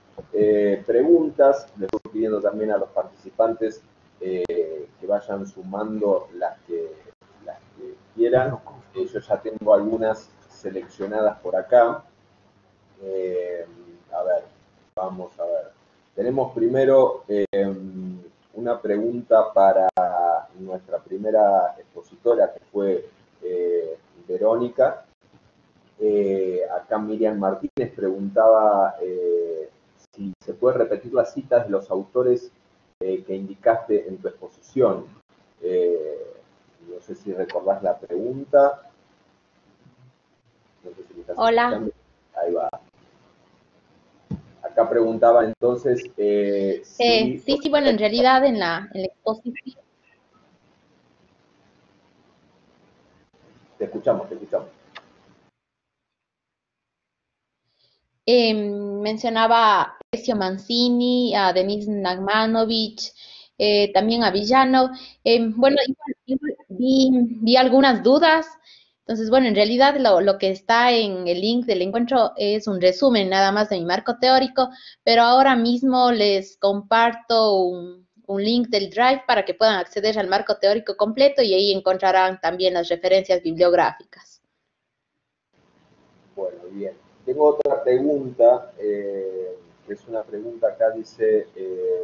preguntas. Les voy pidiendo también a los participantes que vayan sumando las que quieran. Yo ya tengo algunas seleccionadas por acá. A ver, vamos a ver. Tenemos primero una pregunta para nuestra primera expositora, que fue Verónica. Acá Miriam Martínez preguntaba si se puede repetir las citas de los autores que indicaste en tu exposición. No sé si recordás la pregunta. No sé si me estás escuchando. Ahí va. Acá preguntaba entonces... sí, bueno, en realidad en la exposición... Te escuchamos. Mencionaba a Ezio Manzini, a Denis Najmanovich, también a Villano. Bueno, vi algunas dudas. Entonces, bueno, en realidad lo que está en el link del encuentro es un resumen nada más de mi marco teórico, pero ahora mismo les comparto un, un link del Drive para que puedan acceder al marco teórico completo y ahí encontrarán también las referencias bibliográficas. Bueno, bien. Tengo otra pregunta, que es una pregunta, acá dice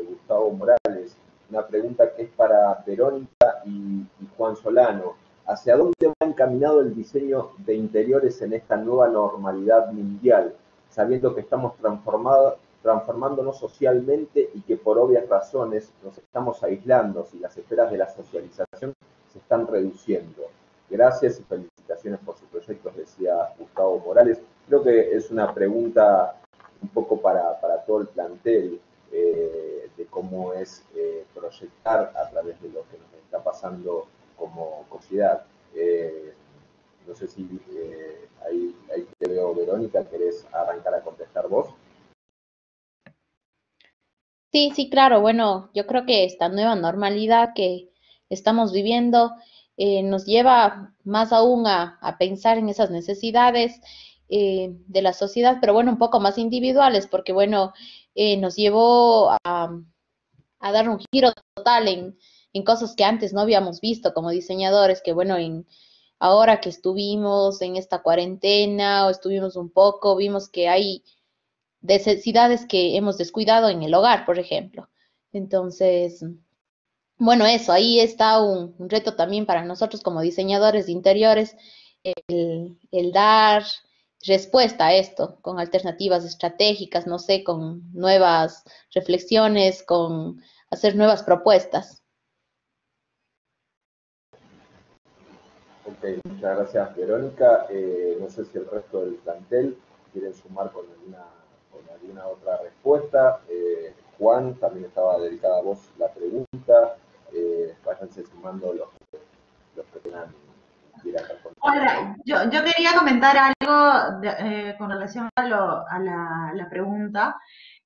Gustavo Morales, una pregunta que es para Verónica y Juan Solano. ¿Hacia dónde va encaminado el diseño de interiores en esta nueva normalidad mundial, sabiendo que estamos transformándonos socialmente y que por obvias razones nos estamos aislando y las esferas de la socialización se están reduciendo? Gracias y felicitaciones por sus proyectos, decía Gustavo Morales. Creo que es una pregunta un poco para todo el plantel, de cómo es proyectar a través de lo que nos está pasando como sociedad. No sé si ahí te veo, Verónica, ¿querés arrancar a contestar vos? Sí, claro. Bueno, yo creo que esta nueva normalidad que estamos viviendo nos lleva más aún a pensar en esas necesidades de la sociedad, pero bueno, un poco más individuales, porque bueno, nos llevó a dar un giro total en cosas que antes no habíamos visto como diseñadores, que bueno, ahora que estuvimos en esta cuarentena o estuvimos un poco, vimos que hay necesidades que hemos descuidado en el hogar, por ejemplo. Entonces, bueno, eso, ahí está un reto también para nosotros como diseñadores de interiores, el dar respuesta a esto con alternativas estratégicas, no sé, con nuevas reflexiones, con hacer nuevas propuestas. Ok, muchas gracias, Verónica. No sé si el resto del plantel quieren sumar con alguna otra respuesta. Juan, también estaba dedicada a vos la pregunta. Váyanse sumando los que tengan. Hola, yo quería comentar algo con relación a la pregunta.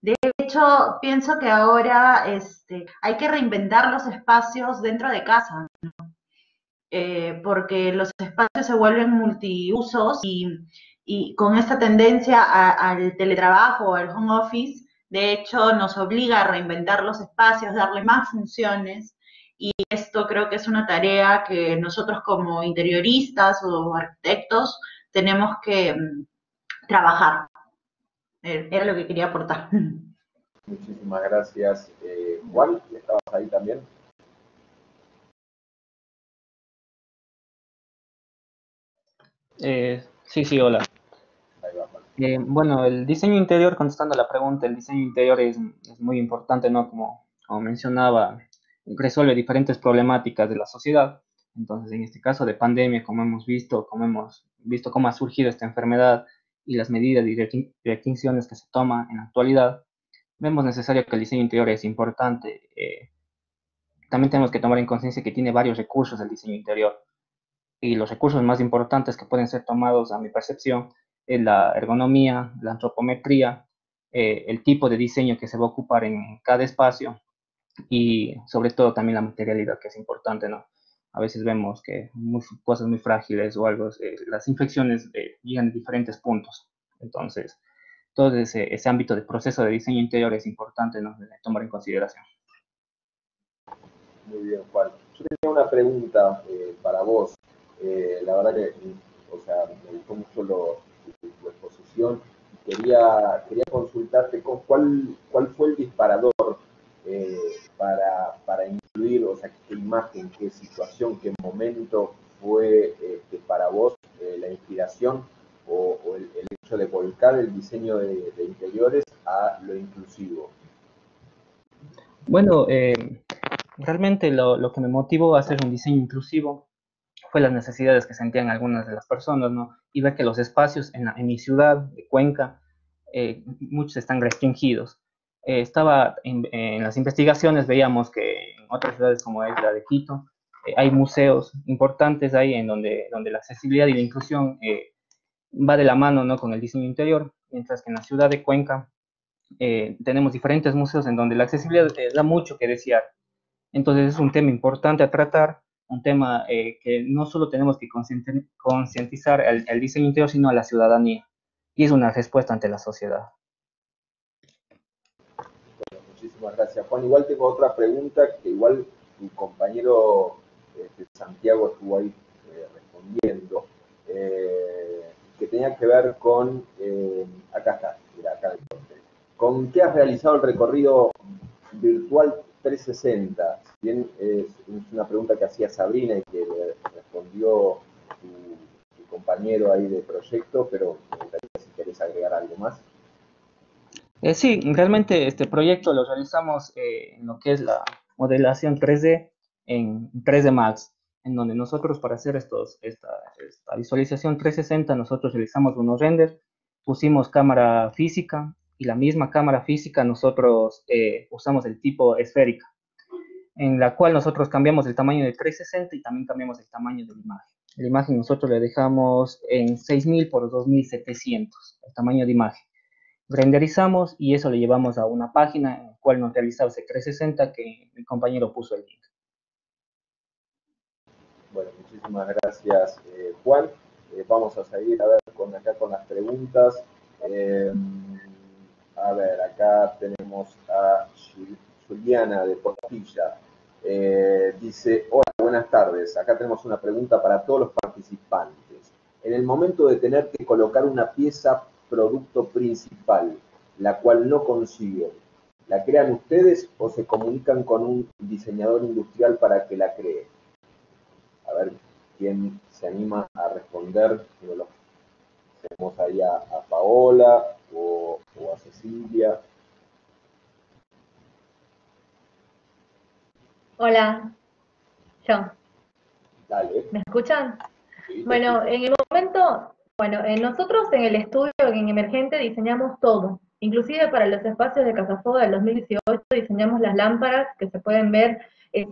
De hecho, pienso que ahora hay que reinventar los espacios dentro de casa, ¿no? Porque los espacios se vuelven multiusos y con esta tendencia al teletrabajo, al home office, de hecho nos obliga a reinventar los espacios, darle más funciones, y esto creo que es una tarea que nosotros como interioristas o arquitectos tenemos que trabajar. Era lo que quería aportar. Muchísimas gracias. Juan, ¿estabas ahí también? Sí, hola. Bueno, el diseño interior, contestando la pregunta, el diseño interior es muy importante, ¿no? Como mencionaba, resuelve diferentes problemáticas de la sociedad. Entonces, en este caso de pandemia, como hemos visto cómo ha surgido esta enfermedad y las medidas y restricciones que se toman en la actualidad, vemos necesario que el diseño interior es importante. También tenemos que tomar en conciencia que tiene varios recursos el diseño interior. Y los recursos más importantes que pueden ser tomados, a mi percepción, es la ergonomía, la antropometría, el tipo de diseño que se va a ocupar en cada espacio y, sobre todo, también la materialidad, que es importante, ¿no? A veces vemos que cosas muy frágiles o algo, las infecciones llegan a diferentes puntos. Entonces, todo ese ámbito de proceso de diseño interior es importante, ¿no?, de tomar en consideración. Muy bien, Juan. Yo tenía una pregunta para vos. La verdad que, o sea, me gustó mucho tu exposición. Quería consultarte con cuál fue el disparador para incluir, o sea, qué imagen, qué situación, qué momento fue para vos la inspiración o el hecho de volcar el diseño de interiores a lo inclusivo. Bueno, realmente lo que me motivó a hacer un diseño inclusivo fue las necesidades que sentían algunas de las personas, ¿no? Y ver que los espacios en mi ciudad, de Cuenca, muchos están restringidos. En las investigaciones veíamos que en otras ciudades como es la de Quito, hay museos importantes ahí en donde la accesibilidad y la inclusión va de la mano, ¿no?, con el diseño interior, mientras que en la ciudad de Cuenca tenemos diferentes museos en donde la accesibilidad da mucho que desear. Entonces es un tema importante a tratar, un tema que no solo tenemos que concientizar al diseño interior, sino a la ciudadanía, y es una respuesta ante la sociedad. Bueno, muchísimas Muchísimas gracias, Juan. Igual tengo otra pregunta que igual mi compañero Santiago estuvo ahí respondiendo, que tenía que ver con, acá está, mira, acá entonces, ¿con qué has realizado el recorrido virtual 360? Bien, es una pregunta que hacía Sabrina y que respondió tu compañero ahí de proyecto, pero me gustaría si querés agregar algo más. Sí, realmente este proyecto lo realizamos en lo que es la modelación 3D en 3D Max, en donde nosotros para hacer esta visualización 360 nosotros realizamos unos renders, pusimos cámara física y la misma cámara física nosotros usamos el tipo esférica, en la cual nosotros cambiamos el tamaño de 360 y también cambiamos el tamaño de la imagen. La imagen nosotros la dejamos en 6000 por 2700, el tamaño de imagen. Renderizamos y eso lo llevamos a una página en la cual nos realizamos el 360 que mi compañero puso el link. Bueno, muchísimas gracias, Juan. Vamos a seguir a ver acá con las preguntas. A ver, acá tenemos a Juliana de Portilla. Dice, hola, buenas tardes. Acá tenemos una pregunta para todos los participantes. En el momento de tener que colocar una pieza producto principal, la cual no consiguen, ¿la crean ustedes o se comunican con un diseñador industrial para que la cree? A ver, ¿quién se anima a responder? Tenemos ahí a Paola o a Cecilia. Hola, yo. Dale. ¿Me escuchan? Sí, bueno, escucho. En el momento... Bueno, nosotros en el estudio, en Emergente, diseñamos todo. Inclusive para los espacios de Casafoga del 2018 diseñamos las lámparas que se pueden ver.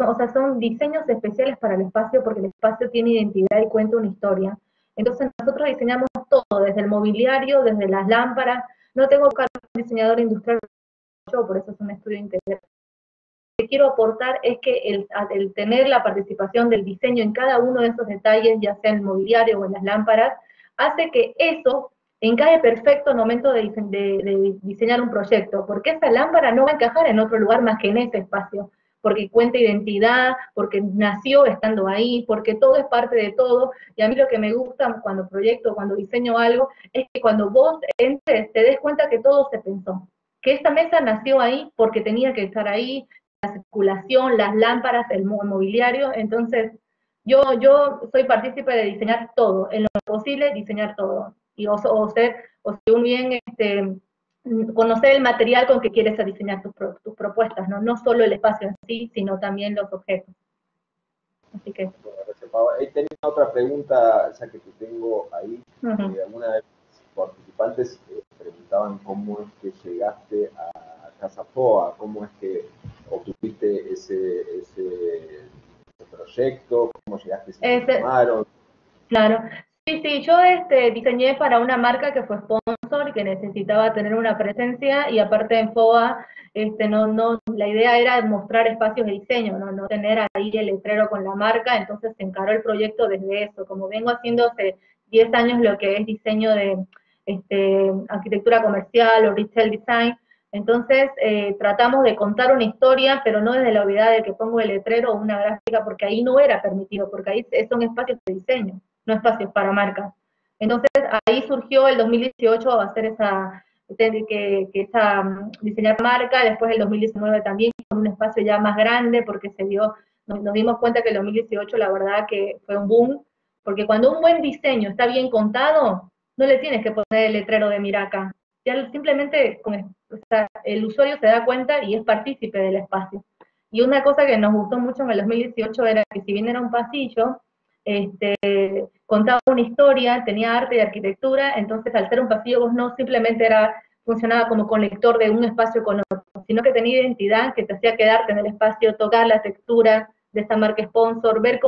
O sea, son diseños especiales para el espacio porque el espacio tiene identidad y cuenta una historia. Entonces nosotros diseñamos todo, desde el mobiliario, desde las lámparas. No tengo que buscar un diseñador industrial, por eso es un estudio integral. Lo que quiero aportar es que el tener la participación del diseño en cada uno de esos detalles, ya sea en el mobiliario o en las lámparas, hace que eso encaje perfecto en el momento de diseñar un proyecto, porque esa lámpara no va a encajar en otro lugar más que en ese espacio, porque cuenta identidad, porque nació estando ahí, porque todo es parte de todo, y a mí lo que me gusta cuando proyecto, cuando diseño algo, es que cuando vos entres te des cuenta que todo se pensó, que esta mesa nació ahí porque tenía que estar ahí, la circulación, las lámparas, el mobiliario, entonces... Yo soy partícipe de diseñar todo, en lo posible diseñar todo, y conocer el material con que quieres diseñar tus propuestas, ¿no? No solo el espacio en sí, sino también los objetos. Así que... Bueno, gracias, Paola. Tenía otra pregunta, ya que te tengo ahí, alguna de los participantes preguntaban cómo es que llegaste a Casa Foa, cómo es que obtuviste ese proyecto, cómo llegaste, se formaron. Claro, sí, yo diseñé para una marca que fue sponsor, que necesitaba tener una presencia, y aparte en FOA, la idea era mostrar espacios de diseño, no tener ahí el letrero con la marca, entonces se encaró el proyecto desde eso, como vengo haciendo hace 10 años lo que es diseño de arquitectura comercial o retail design. Entonces, tratamos de contar una historia, pero no desde la obviedad de que pongo el letrero o una gráfica, porque ahí no era permitido, porque ahí son espacios de diseño, no espacios para marcas. Entonces, ahí surgió el 2018 hacer diseñar marca, después el 2019 también, con un espacio ya más grande, porque nos dimos cuenta que el 2018 la verdad que fue un boom, porque cuando un buen diseño está bien contado, no le tienes que poner el letrero de Miraca. Ya simplemente el usuario se da cuenta y es partícipe del espacio. Y una cosa que nos gustó mucho en el 2018 era que si bien era un pasillo, contaba una historia, tenía arte y arquitectura, entonces al ser un pasillo vos no simplemente funcionaba como conector de un espacio con otro, sino que tenía identidad que te hacía quedarte en el espacio, tocar la textura de esta marca sponsor, ver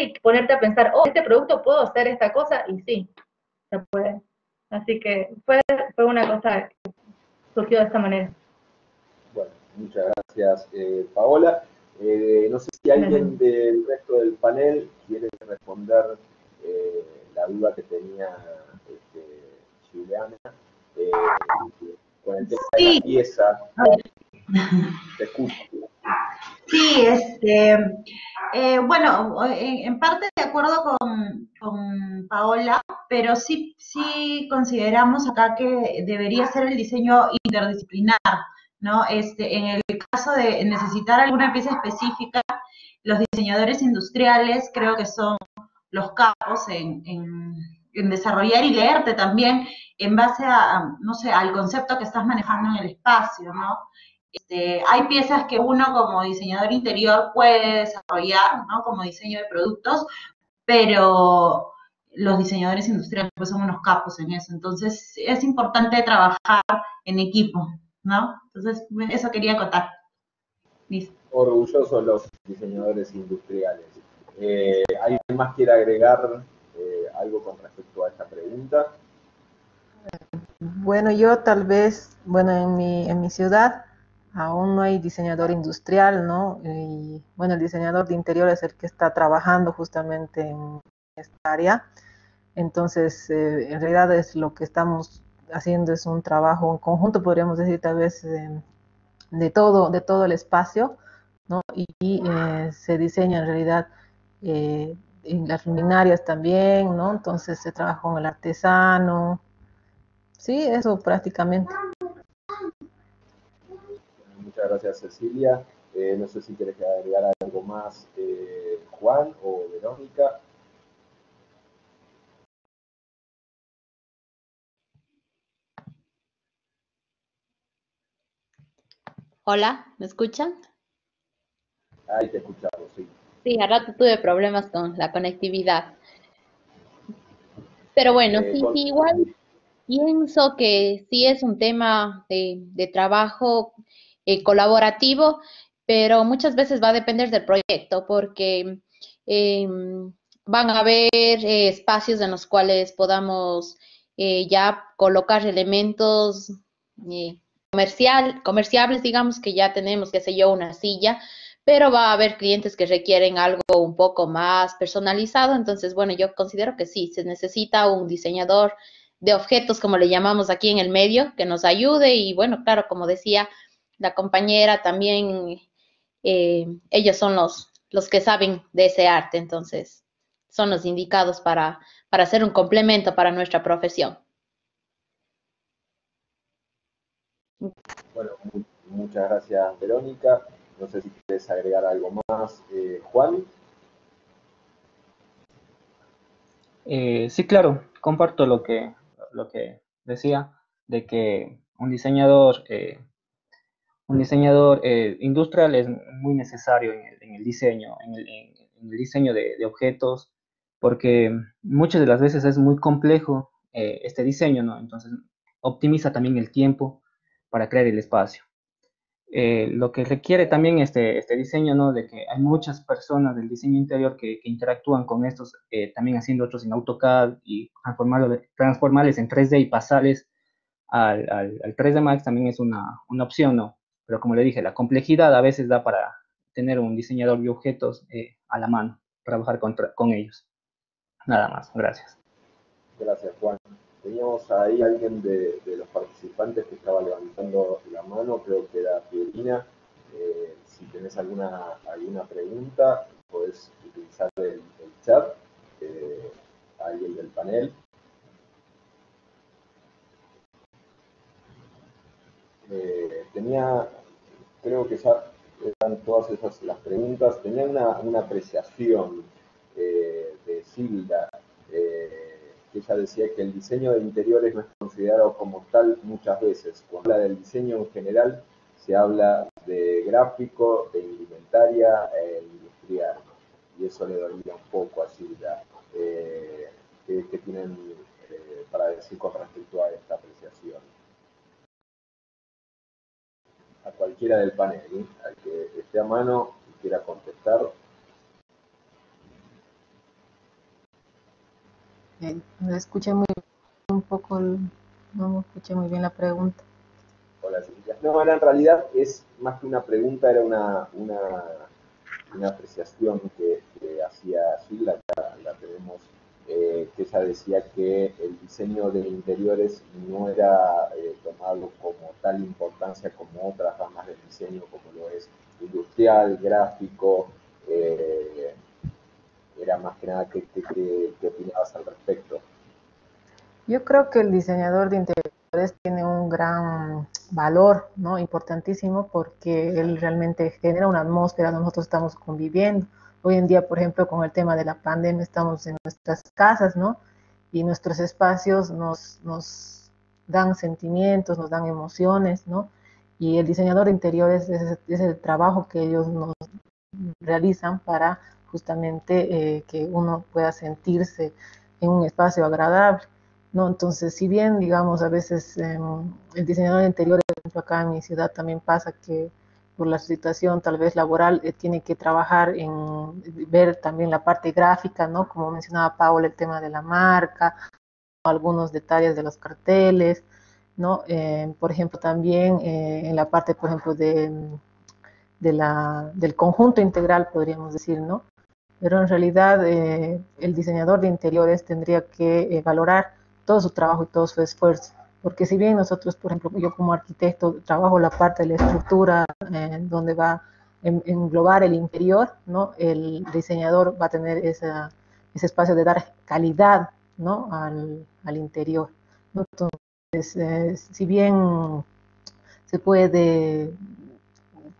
y ponerte a pensar, oh, este producto puedo hacer esta cosa, y sí, se puede. Así que fue una cosa que surgió de esta manera. Bueno, muchas gracias, Paola. No sé si alguien del resto del panel quiere responder la duda que tenía Juliana con el tema de la pieza. Te escucho. Sí, bueno, en parte de acuerdo con Paola, pero sí consideramos acá que debería ser el diseño interdisciplinar, ¿no? En el caso de necesitar alguna pieza específica, los diseñadores industriales creo que son los capos en desarrollar y leerte también en base a, no sé, al concepto que estás manejando en el espacio, ¿no? Hay piezas que uno como diseñador interior puede desarrollar, ¿no? Como diseño de productos, pero los diseñadores industriales pues son unos capos en eso. Entonces, es importante trabajar en equipo, ¿no? Entonces, eso quería acotar. Listo. Orgullosos los diseñadores industriales. ¿Alguien más quiere agregar algo con respecto a esta pregunta? Bueno, yo tal vez, bueno, en mi ciudad aún no hay diseñador industrial, ¿no? Y bueno, el diseñador de interior es el que está trabajando justamente en esta área. Entonces, en realidad es lo que estamos haciendo, es un trabajo en conjunto, podríamos decir, tal vez de todo el espacio, ¿no? Y se diseña en realidad en las luminarias también, ¿no? Entonces se trabaja con el artesano. Sí, eso prácticamente. Muchas gracias, Cecilia. No sé si quieres agregar algo más, Juan o Verónica. Hola, ¿me escuchan? Ahí te escuchamos, sí. Sí, al rato tuve problemas con la conectividad. Pero bueno, sí, igual pienso que sí es un tema de trabajo colaborativo, pero muchas veces va a depender del proyecto, porque van a haber espacios en los cuales podamos ya colocar elementos comerciables, digamos que ya tenemos, qué sé yo, una silla, pero va a haber clientes que requieren algo un poco más personalizado. Entonces, bueno, yo considero que sí, se necesita un diseñador de objetos, como le llamamos aquí en el medio, que nos ayude. Y bueno, claro, como decía la compañera, también ellos son los que saben de ese arte, entonces son los indicados para hacer un complemento para nuestra profesión. Bueno, muchas gracias, Verónica. No sé si quieres agregar algo más, Juan. Sí, claro, comparto lo que decía, de que un diseñador industrial es muy necesario en el diseño de objetos, porque muchas de las veces es muy complejo este diseño, ¿no? Entonces, optimiza también el tiempo para crear el espacio. Lo que requiere también este diseño, ¿no? De que hay muchas personas del diseño interior que interactúan con estos, también haciendo otros en AutoCAD y transformarles en 3D y pasarles al 3D Max también es una opción, ¿no? Pero como le dije, la complejidad a veces da para tener un diseñador de objetos a la mano, trabajar con ellos. Nada más, gracias. Gracias, Juan. Teníamos ahí alguien de los participantes que estaba levantando la mano, creo que era Fiorina. Si tenés alguna pregunta, podés utilizar el chat, alguien del panel. Creo que ya eran todas esas las preguntas. Tenía una apreciación de Silda, que ella decía que el diseño de interiores no es considerado como tal muchas veces. Cuando habla del diseño en general, se habla de gráfico, de indumentaria e industrial. Y eso le dolía un poco a Silda. ¿Qué tienen para decir con respecto a esta apreciación? A cualquiera del panel, ¿eh? Al que esté a mano y quiera contestar. No escuché muy bien, la pregunta. Hola, Cecilia. No, en realidad es más que una pregunta, era una apreciación que hacía Gil, la tenemos que ella decía que el diseño de interiores no era tomado como tal importancia como otras ramas del diseño, como lo es industrial, gráfico, era más que nada, ¿qué opinabas al respecto? Yo creo que el diseñador de interiores tiene un gran valor, ¿no? Importantísimo, porque él realmente genera una atmósfera donde nosotros estamos conviviendo. Hoy en día, por ejemplo, con el tema de la pandemia, estamos en nuestras casas, ¿no? Y nuestros espacios nos dan sentimientos, nos dan emociones, ¿no? Y el diseñador de interiores es el trabajo que ellos nos realizan para justamente que uno pueda sentirse en un espacio agradable, ¿no? Entonces, si bien, digamos, a veces el diseñador de interiores, por ejemplo, acá en mi ciudad también pasa que por la situación tal vez laboral tiene que trabajar en ver también la parte gráfica, ¿no? Como mencionaba Paola, el tema de la marca, algunos detalles de los carteles, ¿no? Por ejemplo, también en la parte, por ejemplo, del conjunto integral, podríamos decir, ¿no? Pero en realidad el diseñador de interiores tendría que valorar todo su trabajo y todo su esfuerzo, porque si bien nosotros, por ejemplo, yo como arquitecto trabajo la parte de la estructura donde va a englobar el interior, ¿no? El diseñador va a tener ese espacio de dar calidad, ¿no? al interior, ¿no? Entonces, si bien se puede,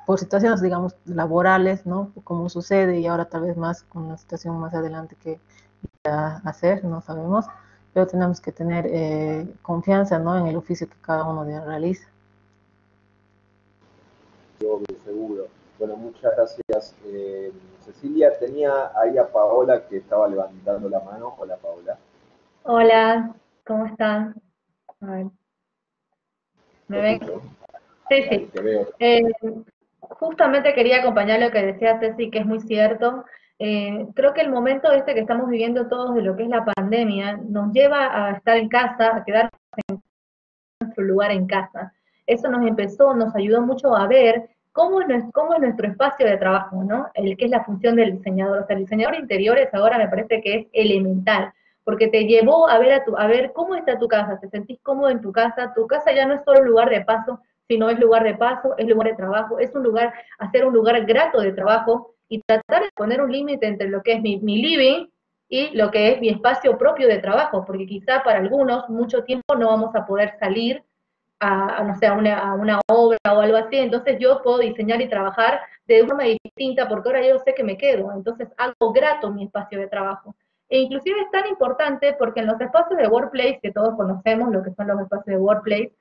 por situaciones, digamos, laborales, ¿no? Como sucede, y ahora tal vez más con la situación más adelante que va a hacer, no sabemos, pero tenemos que tener confianza, ¿no? En el oficio que cada uno realiza. Obvio, seguro. Bueno, muchas gracias, Cecilia. Tenía ahí a Paola que estaba levantando la mano. Hola, Paola. Hola, ¿cómo están? A ver. ¿Me ven? Sí, sí. Te veo. Justamente quería acompañar lo que decía Ceci, que es muy cierto. Creo que el momento este que estamos viviendo todos de lo que es la pandemia nos lleva a estar en casa, a quedarnos en nuestro lugar en casa. Eso nos ayudó mucho a ver cómo es nuestro espacio de trabajo, ¿no? El que es la función del diseñador. O sea, el diseñador de interiores ahora me parece que es elemental, porque te llevó a ver, a ver cómo está tu casa, te sentís cómodo en tu casa ya no es solo lugar de paso, sino es lugar de paso, es lugar de trabajo, es un lugar, hacer un lugar grato de trabajo, y tratar de poner un límite entre lo que es mi living y lo que es mi espacio propio de trabajo, porque quizá para algunos mucho tiempo no vamos a poder salir a una obra o algo así, entonces yo puedo diseñar y trabajar de una forma distinta, porque ahora yo sé que me quedo, entonces hago grato mi espacio de trabajo. E inclusive es tan importante porque en los espacios de workplace, que todos conocemos lo que son los espacios de workplace,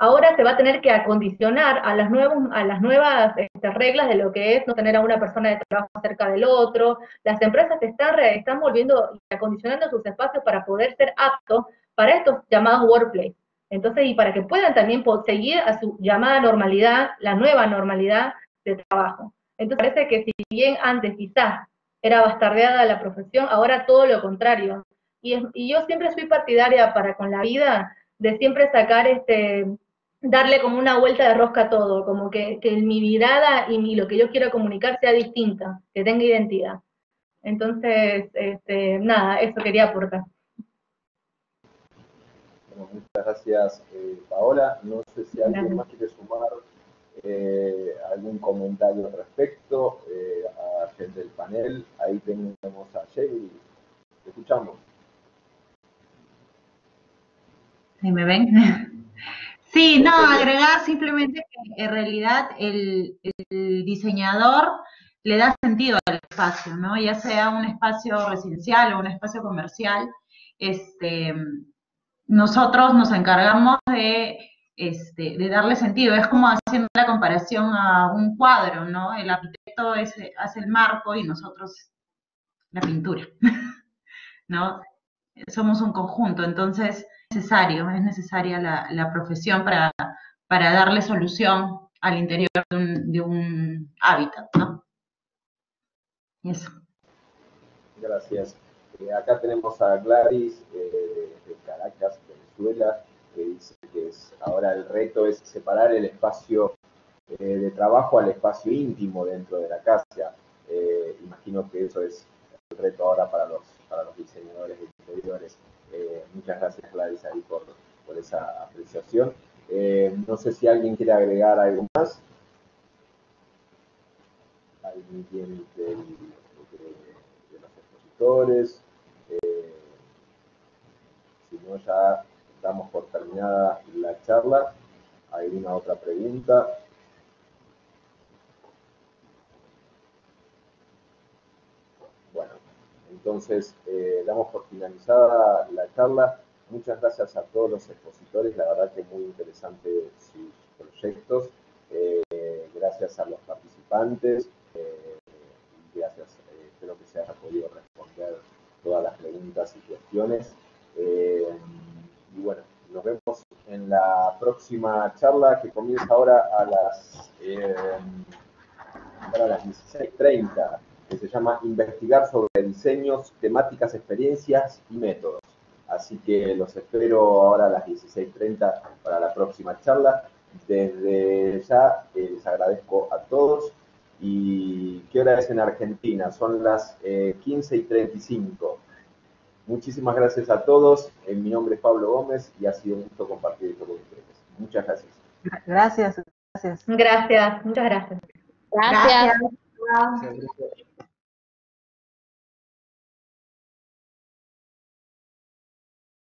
ahora se va a tener que acondicionar a las nuevas reglas de lo que es no tener a una persona de trabajo cerca del otro. Las empresas están volviendo y acondicionando sus espacios para poder ser aptos para estos llamados workplace. Entonces, y para que puedan también seguir a su llamada normalidad, la nueva normalidad de trabajo. Entonces, parece que si bien antes quizás era bastardeada la profesión, ahora todo lo contrario. Y yo siempre soy partidaria para con la vida de siempre sacar darle como una vuelta de rosca a todo, como que mi mirada y lo que yo quiero comunicar sea distinta, que tenga identidad. Entonces, nada, eso quería aportar. Bueno, muchas gracias, Paola. No sé si alguien más quiere sumar algún comentario al respecto, a gente del panel. Ahí tenemos a Jamily. Te escuchamos. ¿Sí me ven? Sí, no, agregar simplemente que en realidad el diseñador le da sentido al espacio, ¿no? Ya sea un espacio residencial o un espacio comercial, nosotros nos encargamos de darle sentido. Es como haciendo la comparación a un cuadro, ¿no? El arquitecto hace el marco y nosotros la pintura, ¿no? Somos un conjunto, entonces es necesaria la profesión para darle solución al interior de un hábitat, ¿no? Eso. Gracias. Acá tenemos a Gladys de Caracas, Venezuela, que dice que ahora el reto es separar el espacio de trabajo al espacio íntimo dentro de la casa. Imagino que eso es el reto ahora para los para los diseñadores interiores. Muchas gracias, Gladys, ahí por esa apreciación. No sé si alguien quiere agregar algo más. Alguien de los expositores. Si no, ya damos por terminada la charla. ¿Hay una otra pregunta? Bueno, entonces damos por finalizada la charla. Muchas gracias a todos los expositores, la verdad que muy interesante sus proyectos. Gracias a los participantes. Gracias, espero que se haya podido responder todas las preguntas y cuestiones. Y bueno, nos vemos en la próxima charla que comienza ahora a las, 16:30, que se llama Investigar sobre diseños, temáticas, experiencias y métodos. Así que los espero ahora a las 16:30 para la próxima charla. Desde ya les agradezco a todos. ¿Y qué hora es en Argentina? Son las 15:35. Muchísimas gracias a todos. Mi nombre es Pablo Gómez y ha sido un gusto compartir esto con ustedes. Muchas gracias. Gracias. Muchas gracias. Gracias.